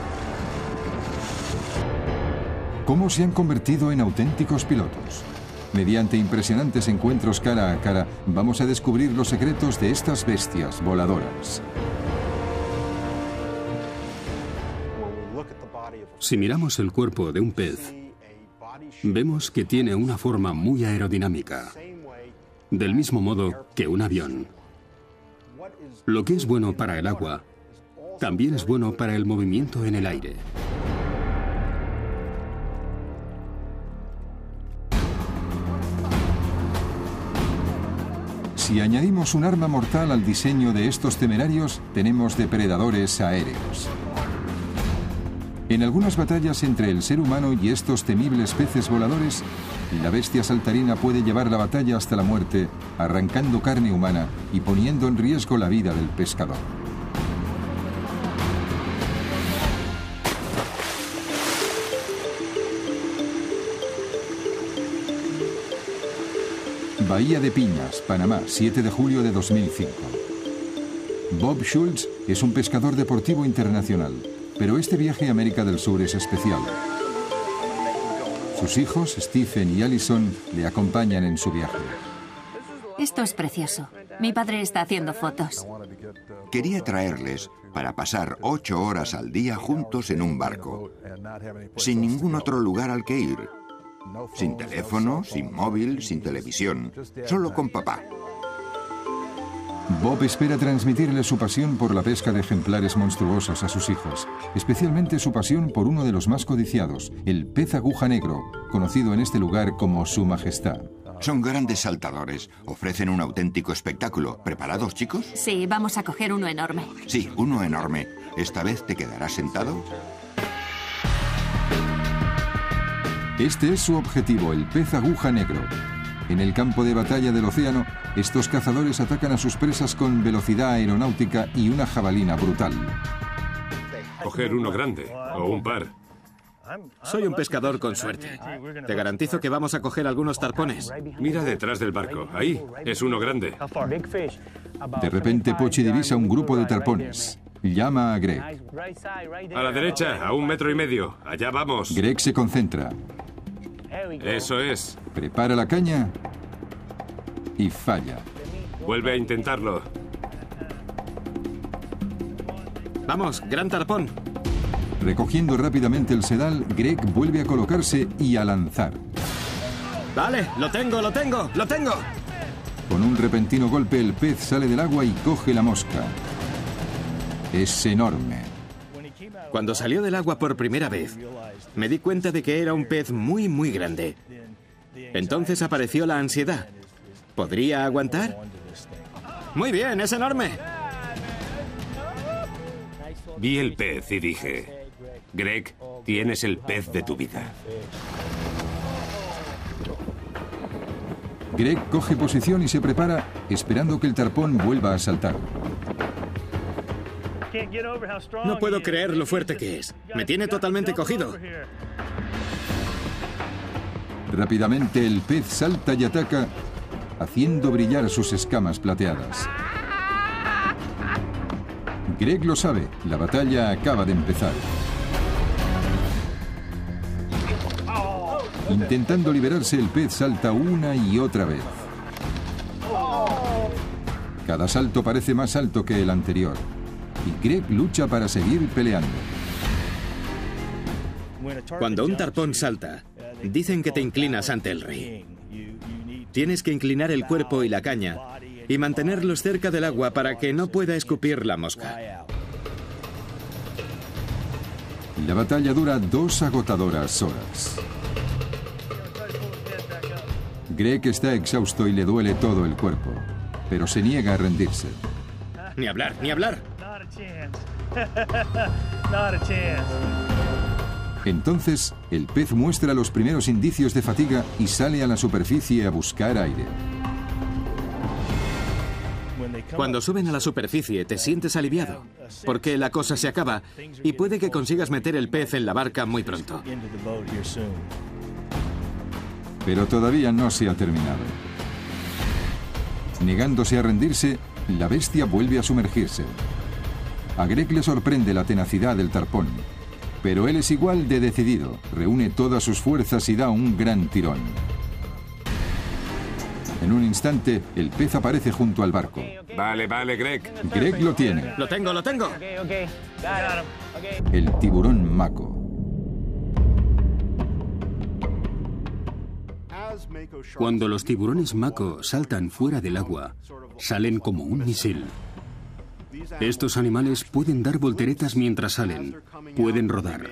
¿Cómo se han convertido en auténticos pilotos? Mediante impresionantes encuentros cara a cara, vamos a descubrir los secretos de estas bestias voladoras. Si miramos el cuerpo de un pez, vemos que tiene una forma muy aerodinámica, del mismo modo que un avión. Lo que es bueno para el agua, también es bueno para el movimiento en el aire. Si añadimos un arma mortal al diseño de estos temerarios, tenemos depredadores aéreos. En algunas batallas entre el ser humano y estos temibles peces voladores, la bestia saltarina puede llevar la batalla hasta la muerte, arrancando carne humana y poniendo en riesgo la vida del pescador. Bahía de Piñas, Panamá, 7 de julio de 2005. Bob Schultz es un pescador deportivo internacional, pero este viaje a América del Sur es especial. Sus hijos, Stephen y Allison, le acompañan en su viaje. Esto es precioso. Mi padre está haciendo fotos. Quería traerles para pasar 8 horas al día juntos en un barco, sin ningún otro lugar al que ir. Sin teléfono, sin móvil, sin televisión, solo con papá. Bob espera transmitirle su pasión por la pesca de ejemplares monstruosos a sus hijos, especialmente su pasión por uno de los más codiciados, el pez aguja negro, conocido en este lugar como Su Majestad. Son grandes saltadores, ofrecen un auténtico espectáculo. ¿Preparados, chicos? Sí, vamos a coger uno enorme. Sí, uno enorme. ¿Esta vez te quedarás sentado? Este es su objetivo, el pez aguja negro. En el campo de batalla del océano, estos cazadores atacan a sus presas con velocidad aeronáutica y una jabalina brutal. Coger uno grande, o un par. Soy un pescador con suerte. Te garantizo que vamos a coger algunos tarpones. Mira detrás del barco, ahí, es uno grande. De repente Pochi divisa un grupo de tarpones. Llama a Greg. A la derecha, a 1,5 metros. Allá vamos. Greg se concentra. Eso es. Prepara la caña y falla. Vuelve a intentarlo. Vamos, gran tarpón. Recogiendo rápidamente el sedal, Greg vuelve a colocarse y a lanzar. Vale, lo tengo, lo tengo, lo tengo. Con un repentino golpe el pez sale del agua y coge la mosca. Es enorme. Cuando salió del agua por primera vez, me di cuenta de que era un pez muy, muy grande. Entonces apareció la ansiedad. ¿Podría aguantar? ¡Muy bien, es enorme! Vi el pez y dije, Greg, tienes el pez de tu vida. Greg coge posición y se prepara, esperando que el tarpón vuelva a saltar. No puedo creer lo fuerte que es. Me tiene totalmente cogido. Rápidamente el pez salta y ataca, haciendo brillar sus escamas plateadas. Greg lo sabe, la batalla acaba de empezar. Intentando liberarse, el pez salta una y otra vez. Cada salto parece más alto que el anterior. Y Greg lucha para seguir peleando. Cuando un tarpón salta, dicen que te inclinas ante el rey. Tienes que inclinar el cuerpo y la caña y mantenerlos cerca del agua para que no pueda escupir la mosca. La batalla dura 2 agotadoras horas. Greg está exhausto y le duele todo el cuerpo, pero se niega a rendirse. Ni hablar, ni hablar. Entonces, el pez muestra los primeros indicios de fatiga y sale a la superficie a buscar aire. Cuando suben a la superficie, te sientes aliviado, porque la cosa se acaba y puede que consigas meter el pez en la barca muy pronto. Pero todavía no se ha terminado. Negándose a rendirse, la bestia vuelve a sumergirse. A Greg le sorprende la tenacidad del tarpón, pero él es igual de decidido, reúne todas sus fuerzas y da un gran tirón. En un instante, el pez aparece junto al barco. Vale, vale, Greg. Greg lo tiene. Lo tengo, lo tengo. El tiburón maco. Cuando los tiburones maco saltan fuera del agua, salen como un misil. Estos animales pueden dar volteretas mientras salen, pueden rodar.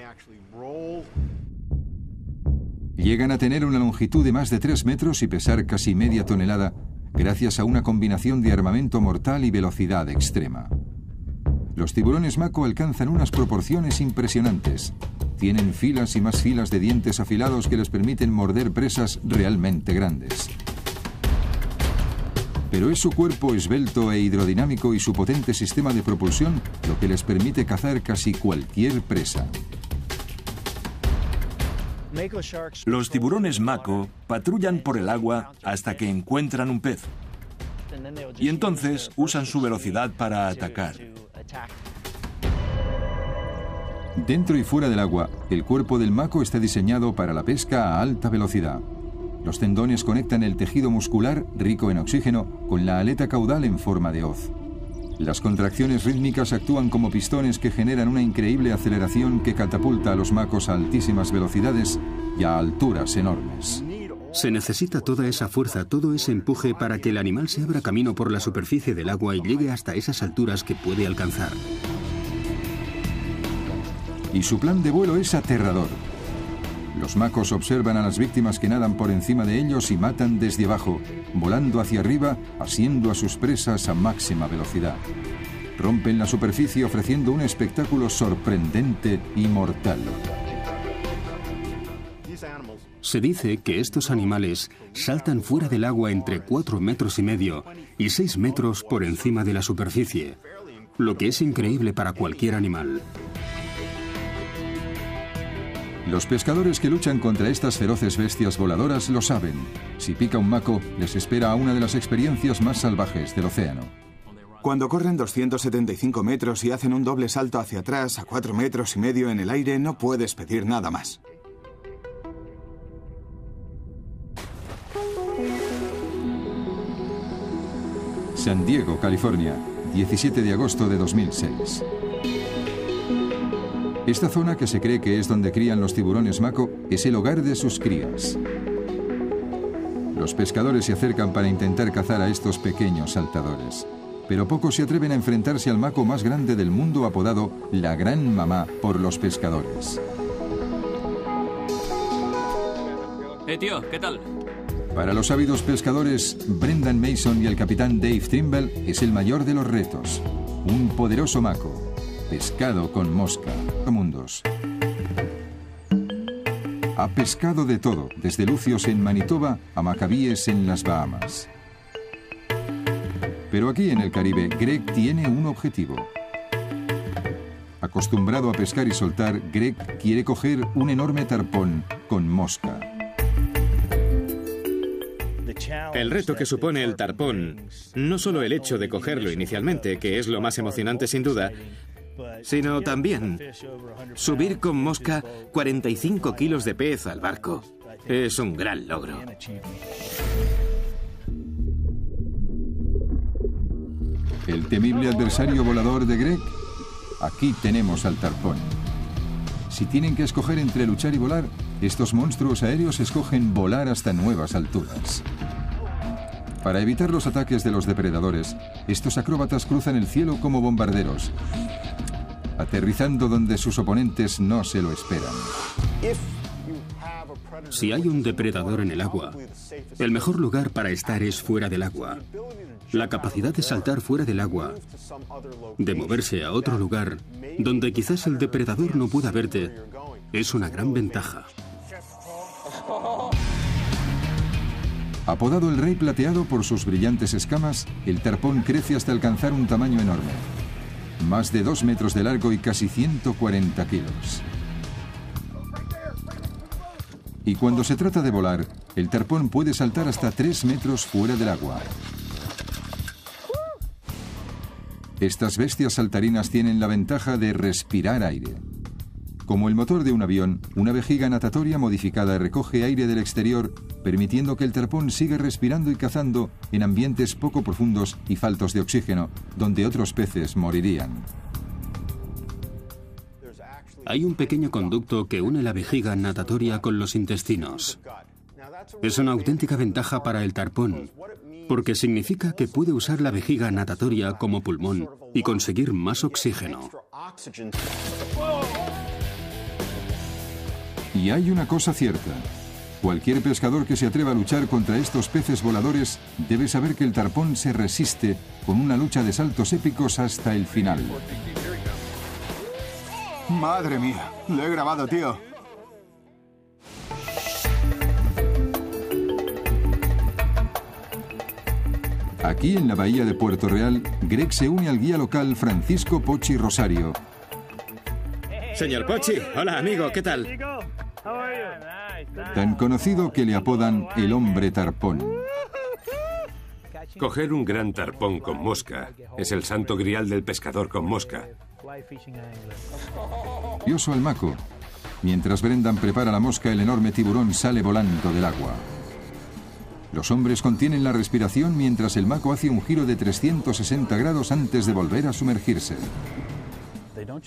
Llegan a tener una longitud de más de 3 metros y pesar casi media tonelada, gracias a una combinación de armamento mortal y velocidad extrema. Los tiburones maco alcanzan unas proporciones impresionantes. Tienen filas y más filas de dientes afilados que les permiten morder presas realmente grandes. Pero es su cuerpo esbelto e hidrodinámico y su potente sistema de propulsión lo que les permite cazar casi cualquier presa. Los tiburones maco patrullan por el agua hasta que encuentran un pez. Y entonces usan su velocidad para atacar. Dentro y fuera del agua, el cuerpo del maco está diseñado para la pesca a alta velocidad. Los tendones conectan el tejido muscular, rico en oxígeno, con la aleta caudal en forma de hoz. Las contracciones rítmicas actúan como pistones que generan una increíble aceleración que catapulta a los macos a altísimas velocidades y a alturas enormes. Se necesita toda esa fuerza, todo ese empuje para que el animal se abra camino por la superficie del agua y llegue hasta esas alturas que puede alcanzar. Y su plan de vuelo es aterrador. Los macos observan a las víctimas que nadan por encima de ellos y matan desde abajo, volando hacia arriba, asiendo a sus presas a máxima velocidad. Rompen la superficie ofreciendo un espectáculo sorprendente y mortal. Se dice que estos animales saltan fuera del agua entre 4,5 metros y 6 metros por encima de la superficie, lo que es increíble para cualquier animal. Los pescadores que luchan contra estas feroces bestias voladoras lo saben. Si pica un maco, les espera una de las experiencias más salvajes del océano. Cuando corren 275 metros y hacen un doble salto hacia atrás a 4,5 metros en el aire, no puedes pedir nada más. San Diego, California, 17 de agosto de 2006. Esta zona, que se cree que es donde crían los tiburones maco, es el hogar de sus crías. Los pescadores se acercan para intentar cazar a estos pequeños saltadores, pero pocos se atreven a enfrentarse al maco más grande del mundo, apodado la Gran Mamá por los pescadores. Tío, ¿qué tal? Para los ávidos pescadores, Brendan Mason y el capitán Dave Trimble es el mayor de los retos. Un poderoso maco, pescado con mosca. Mundos. Ha pescado de todo, desde lucios en Manitoba a macabíes en las Bahamas. Pero aquí en el Caribe, Greg tiene un objetivo. Acostumbrado a pescar y soltar, Greg quiere coger un enorme tarpón con mosca. El reto que supone el tarpón, no solo el hecho de cogerlo inicialmente, que es lo más emocionante sin duda, sino también subir con mosca 45 kilos de pez al barco. Es un gran logro. El temible adversario volador de Greg, aquí tenemos al tarpón. Si tienen que escoger entre luchar y volar, estos monstruos aéreos escogen volar hasta nuevas alturas. Para evitar los ataques de los depredadores, estos acróbatas cruzan el cielo como bombarderos, aterrizando donde sus oponentes no se lo esperan. Si hay un depredador en el agua, el mejor lugar para estar es fuera del agua. La capacidad de saltar fuera del agua, de moverse a otro lugar donde quizás el depredador no pueda verte, es una gran ventaja. Apodado el Rey Plateado por sus brillantes escamas, el tarpón crece hasta alcanzar un tamaño enorme. Más de 2 metros de largo y casi 140 kilos. Y cuando se trata de volar, el tarpón puede saltar hasta 3 metros fuera del agua. Estas bestias saltarinas tienen la ventaja de respirar aire. Como el motor de un avión, una vejiga natatoria modificada recoge aire del exterior, permitiendo que el tarpón siga respirando y cazando en ambientes poco profundos y faltos de oxígeno, donde otros peces morirían. Hay un pequeño conducto que une la vejiga natatoria con los intestinos. Es una auténtica ventaja para el tarpón, porque significa que puede usar la vejiga natatoria como pulmón y conseguir más oxígeno. Y hay una cosa cierta. Cualquier pescador que se atreva a luchar contra estos peces voladores debe saber que el tarpón se resiste con una lucha de saltos épicos hasta el final. Madre mía, lo he grabado, tío. Aquí en la bahía de Puerto Real, Greg se une al guía local Francisco Pochi Rosario. Señor Pochi, hola amigo, ¿qué tal? Tan conocido que le apodan el hombre tarpón. Coger un gran tarpón con mosca es el santo grial del pescador con mosca. Curioso al maco. Mientras Brendan prepara la mosca, el enorme tiburón sale volando del agua. Los hombres contienen la respiración mientras el maco hace un giro de 360 grados antes de volver a sumergirse.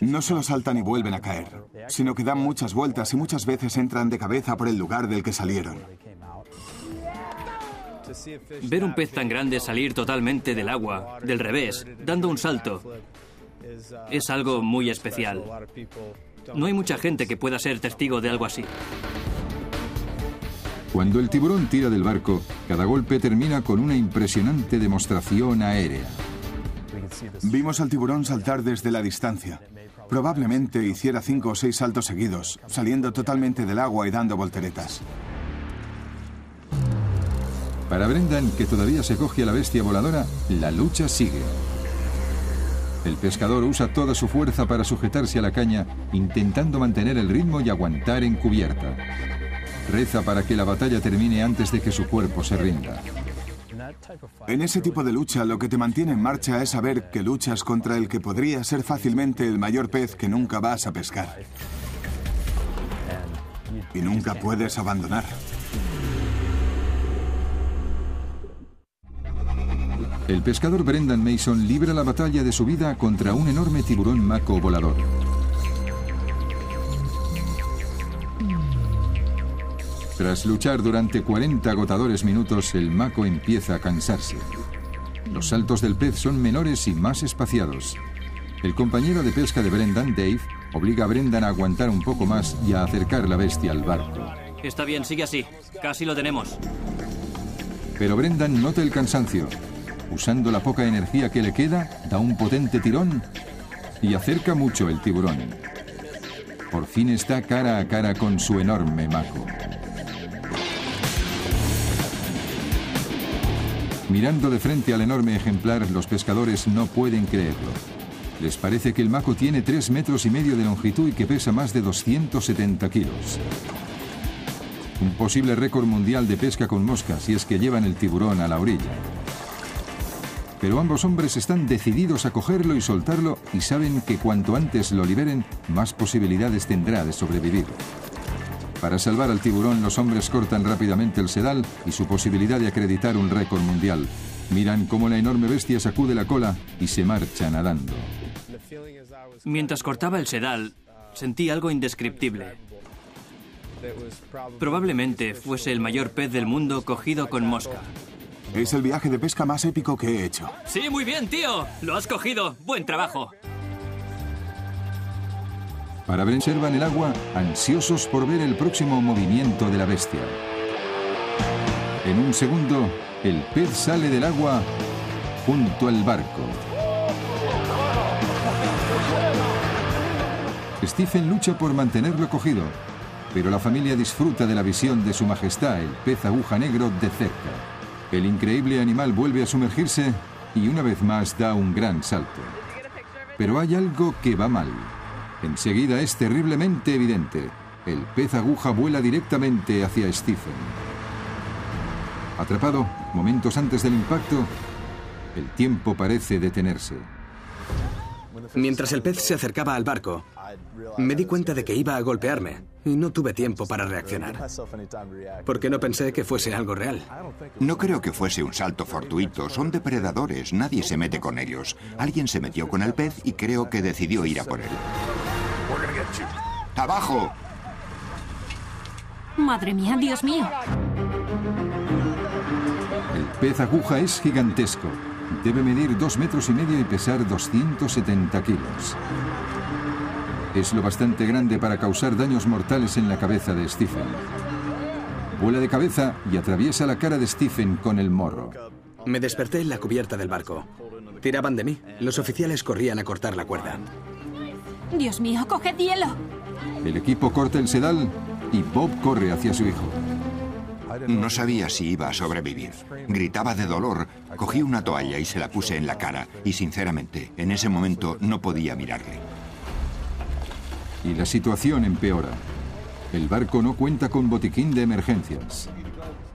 No solo saltan y vuelven a caer, sino que dan muchas vueltas y muchas veces entran de cabeza por el lugar del que salieron. Ver un pez tan grande salir totalmente del agua, del revés, dando un salto, es algo muy especial. No hay mucha gente que pueda ser testigo de algo así. Cuando el tiburón tira del barco, cada golpe termina con una impresionante demostración aérea. Vimos al tiburón saltar desde la distancia. Probablemente hiciera 5 o 6 saltos seguidos, saliendo totalmente del agua y dando volteretas. Para Brendan, que todavía se coge a la bestia voladora, la lucha sigue. El pescador usa toda su fuerza para sujetarse a la caña, intentando mantener el ritmo y aguantar en cubierta. Reza para que la batalla termine antes de que su cuerpo se rinda. En ese tipo de lucha, lo que te mantiene en marcha es saber que luchas contra el que podría ser fácilmente el mayor pez que nunca vas a pescar. Y nunca puedes abandonar. El pescador Brendan Mason libra la batalla de su vida contra un enorme tiburón maco volador. Tras luchar durante 40 agotadores minutos, el maco empieza a cansarse. Los saltos del pez son menores y más espaciados. El compañero de pesca de Brendan, Dave, obliga a Brendan a aguantar un poco más y a acercar la bestia al barco. Está bien, sigue así. Casi lo tenemos. Pero Brendan nota el cansancio. Usando la poca energía que le queda, da un potente tirón y acerca mucho el tiburón. Por fin está cara a cara con su enorme maco. Mirando de frente al enorme ejemplar, los pescadores no pueden creerlo. Les parece que el maco tiene 3,5 metros de longitud y que pesa más de 270 kilos. Un posible récord mundial de pesca con moscas, si es que llevan el tiburón a la orilla. Pero ambos hombres están decididos a cogerlo y soltarlo, y saben que cuanto antes lo liberen, más posibilidades tendrá de sobrevivir. Para salvar al tiburón, los hombres cortan rápidamente el sedal y su posibilidad de acreditar un récord mundial. Miran cómo la enorme bestia sacude la cola y se marcha nadando. Mientras cortaba el sedal, sentí algo indescriptible. Probablemente fuese el mayor pez del mundo cogido con mosca. Es el viaje de pesca más épico que he hecho. Sí, muy bien, tío. Lo has cogido. Buen trabajo. Para Brendan observan el agua, ansiosos por ver el próximo movimiento de la bestia. En un segundo, el pez sale del agua junto al barco. Stephen lucha por mantenerlo cogido, pero la familia disfruta de la visión de su majestad, el pez aguja negro, de cerca. El increíble animal vuelve a sumergirse y una vez más da un gran salto. Pero hay algo que va mal. Enseguida es terriblemente evidente. El pez aguja vuela directamente hacia Stephen. Atrapado, momentos antes del impacto, el tiempo parece detenerse. Mientras el pez se acercaba al barco, me di cuenta de que iba a golpearme y no tuve tiempo para reaccionar, porque no pensé que fuese algo real. No creo que fuese un salto fortuito. Son depredadores, nadie se mete con ellos. Alguien se metió con el pez y creo que decidió ir a por él. ¡Abajo! ¡Madre mía, Dios mío! El pez aguja es gigantesco. Debe medir 2,5 metros y pesar 270 kilos. Es lo bastante grande para causar daños mortales en la cabeza de Stephen. Vuela de cabeza y atraviesa la cara de Stephen con el morro. Me desperté en la cubierta del barco. Tiraban de mí. Los oficiales corrían a cortar la cuerda. Dios mío, coged hielo. El equipo corta el sedal y Bob corre hacia su hijo. No sabía si iba a sobrevivir. Gritaba de dolor. Cogí una toalla y se la puse en la cara. Y sinceramente, en ese momento no podía mirarle. Y la situación empeora. El barco no cuenta con botiquín de emergencias.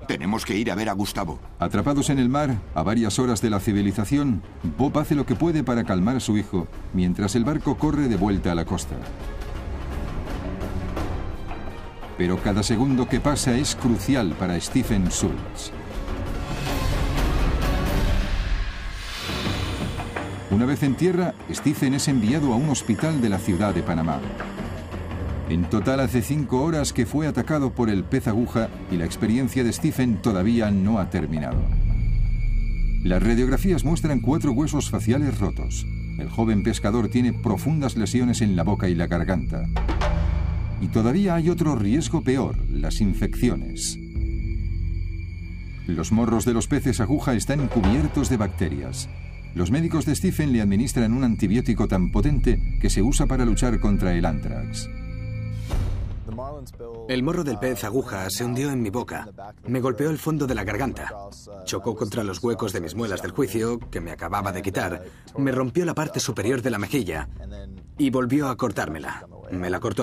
Tenemos que ir a ver a Gustavo. Atrapados en el mar, a varias horas de la civilización, Bob hace lo que puede para calmar a su hijo, mientras el barco corre de vuelta a la costa. Pero cada segundo que pasa es crucial para Stephen Schultz. Una vez en tierra, Stephen es enviado a un hospital de la ciudad de Panamá. En total hace 5 horas que fue atacado por el pez aguja y la experiencia de Stephen todavía no ha terminado. Las radiografías muestran 4 huesos faciales rotos. El joven pescador tiene profundas lesiones en la boca y la garganta. Y todavía hay otro riesgo peor, las infecciones. Los morros de los peces aguja están cubiertos de bacterias. Los médicos de Stephen le administran un antibiótico tan potente que se usa para luchar contra el antrax. El morro del pez aguja se hundió en mi boca. Me golpeó el fondo de la garganta. Chocó contra los huecos de mis muelas del juicio, que me acababa de quitar. Me rompió la parte superior de la mejilla y volvió a cortármela. Me la cortó.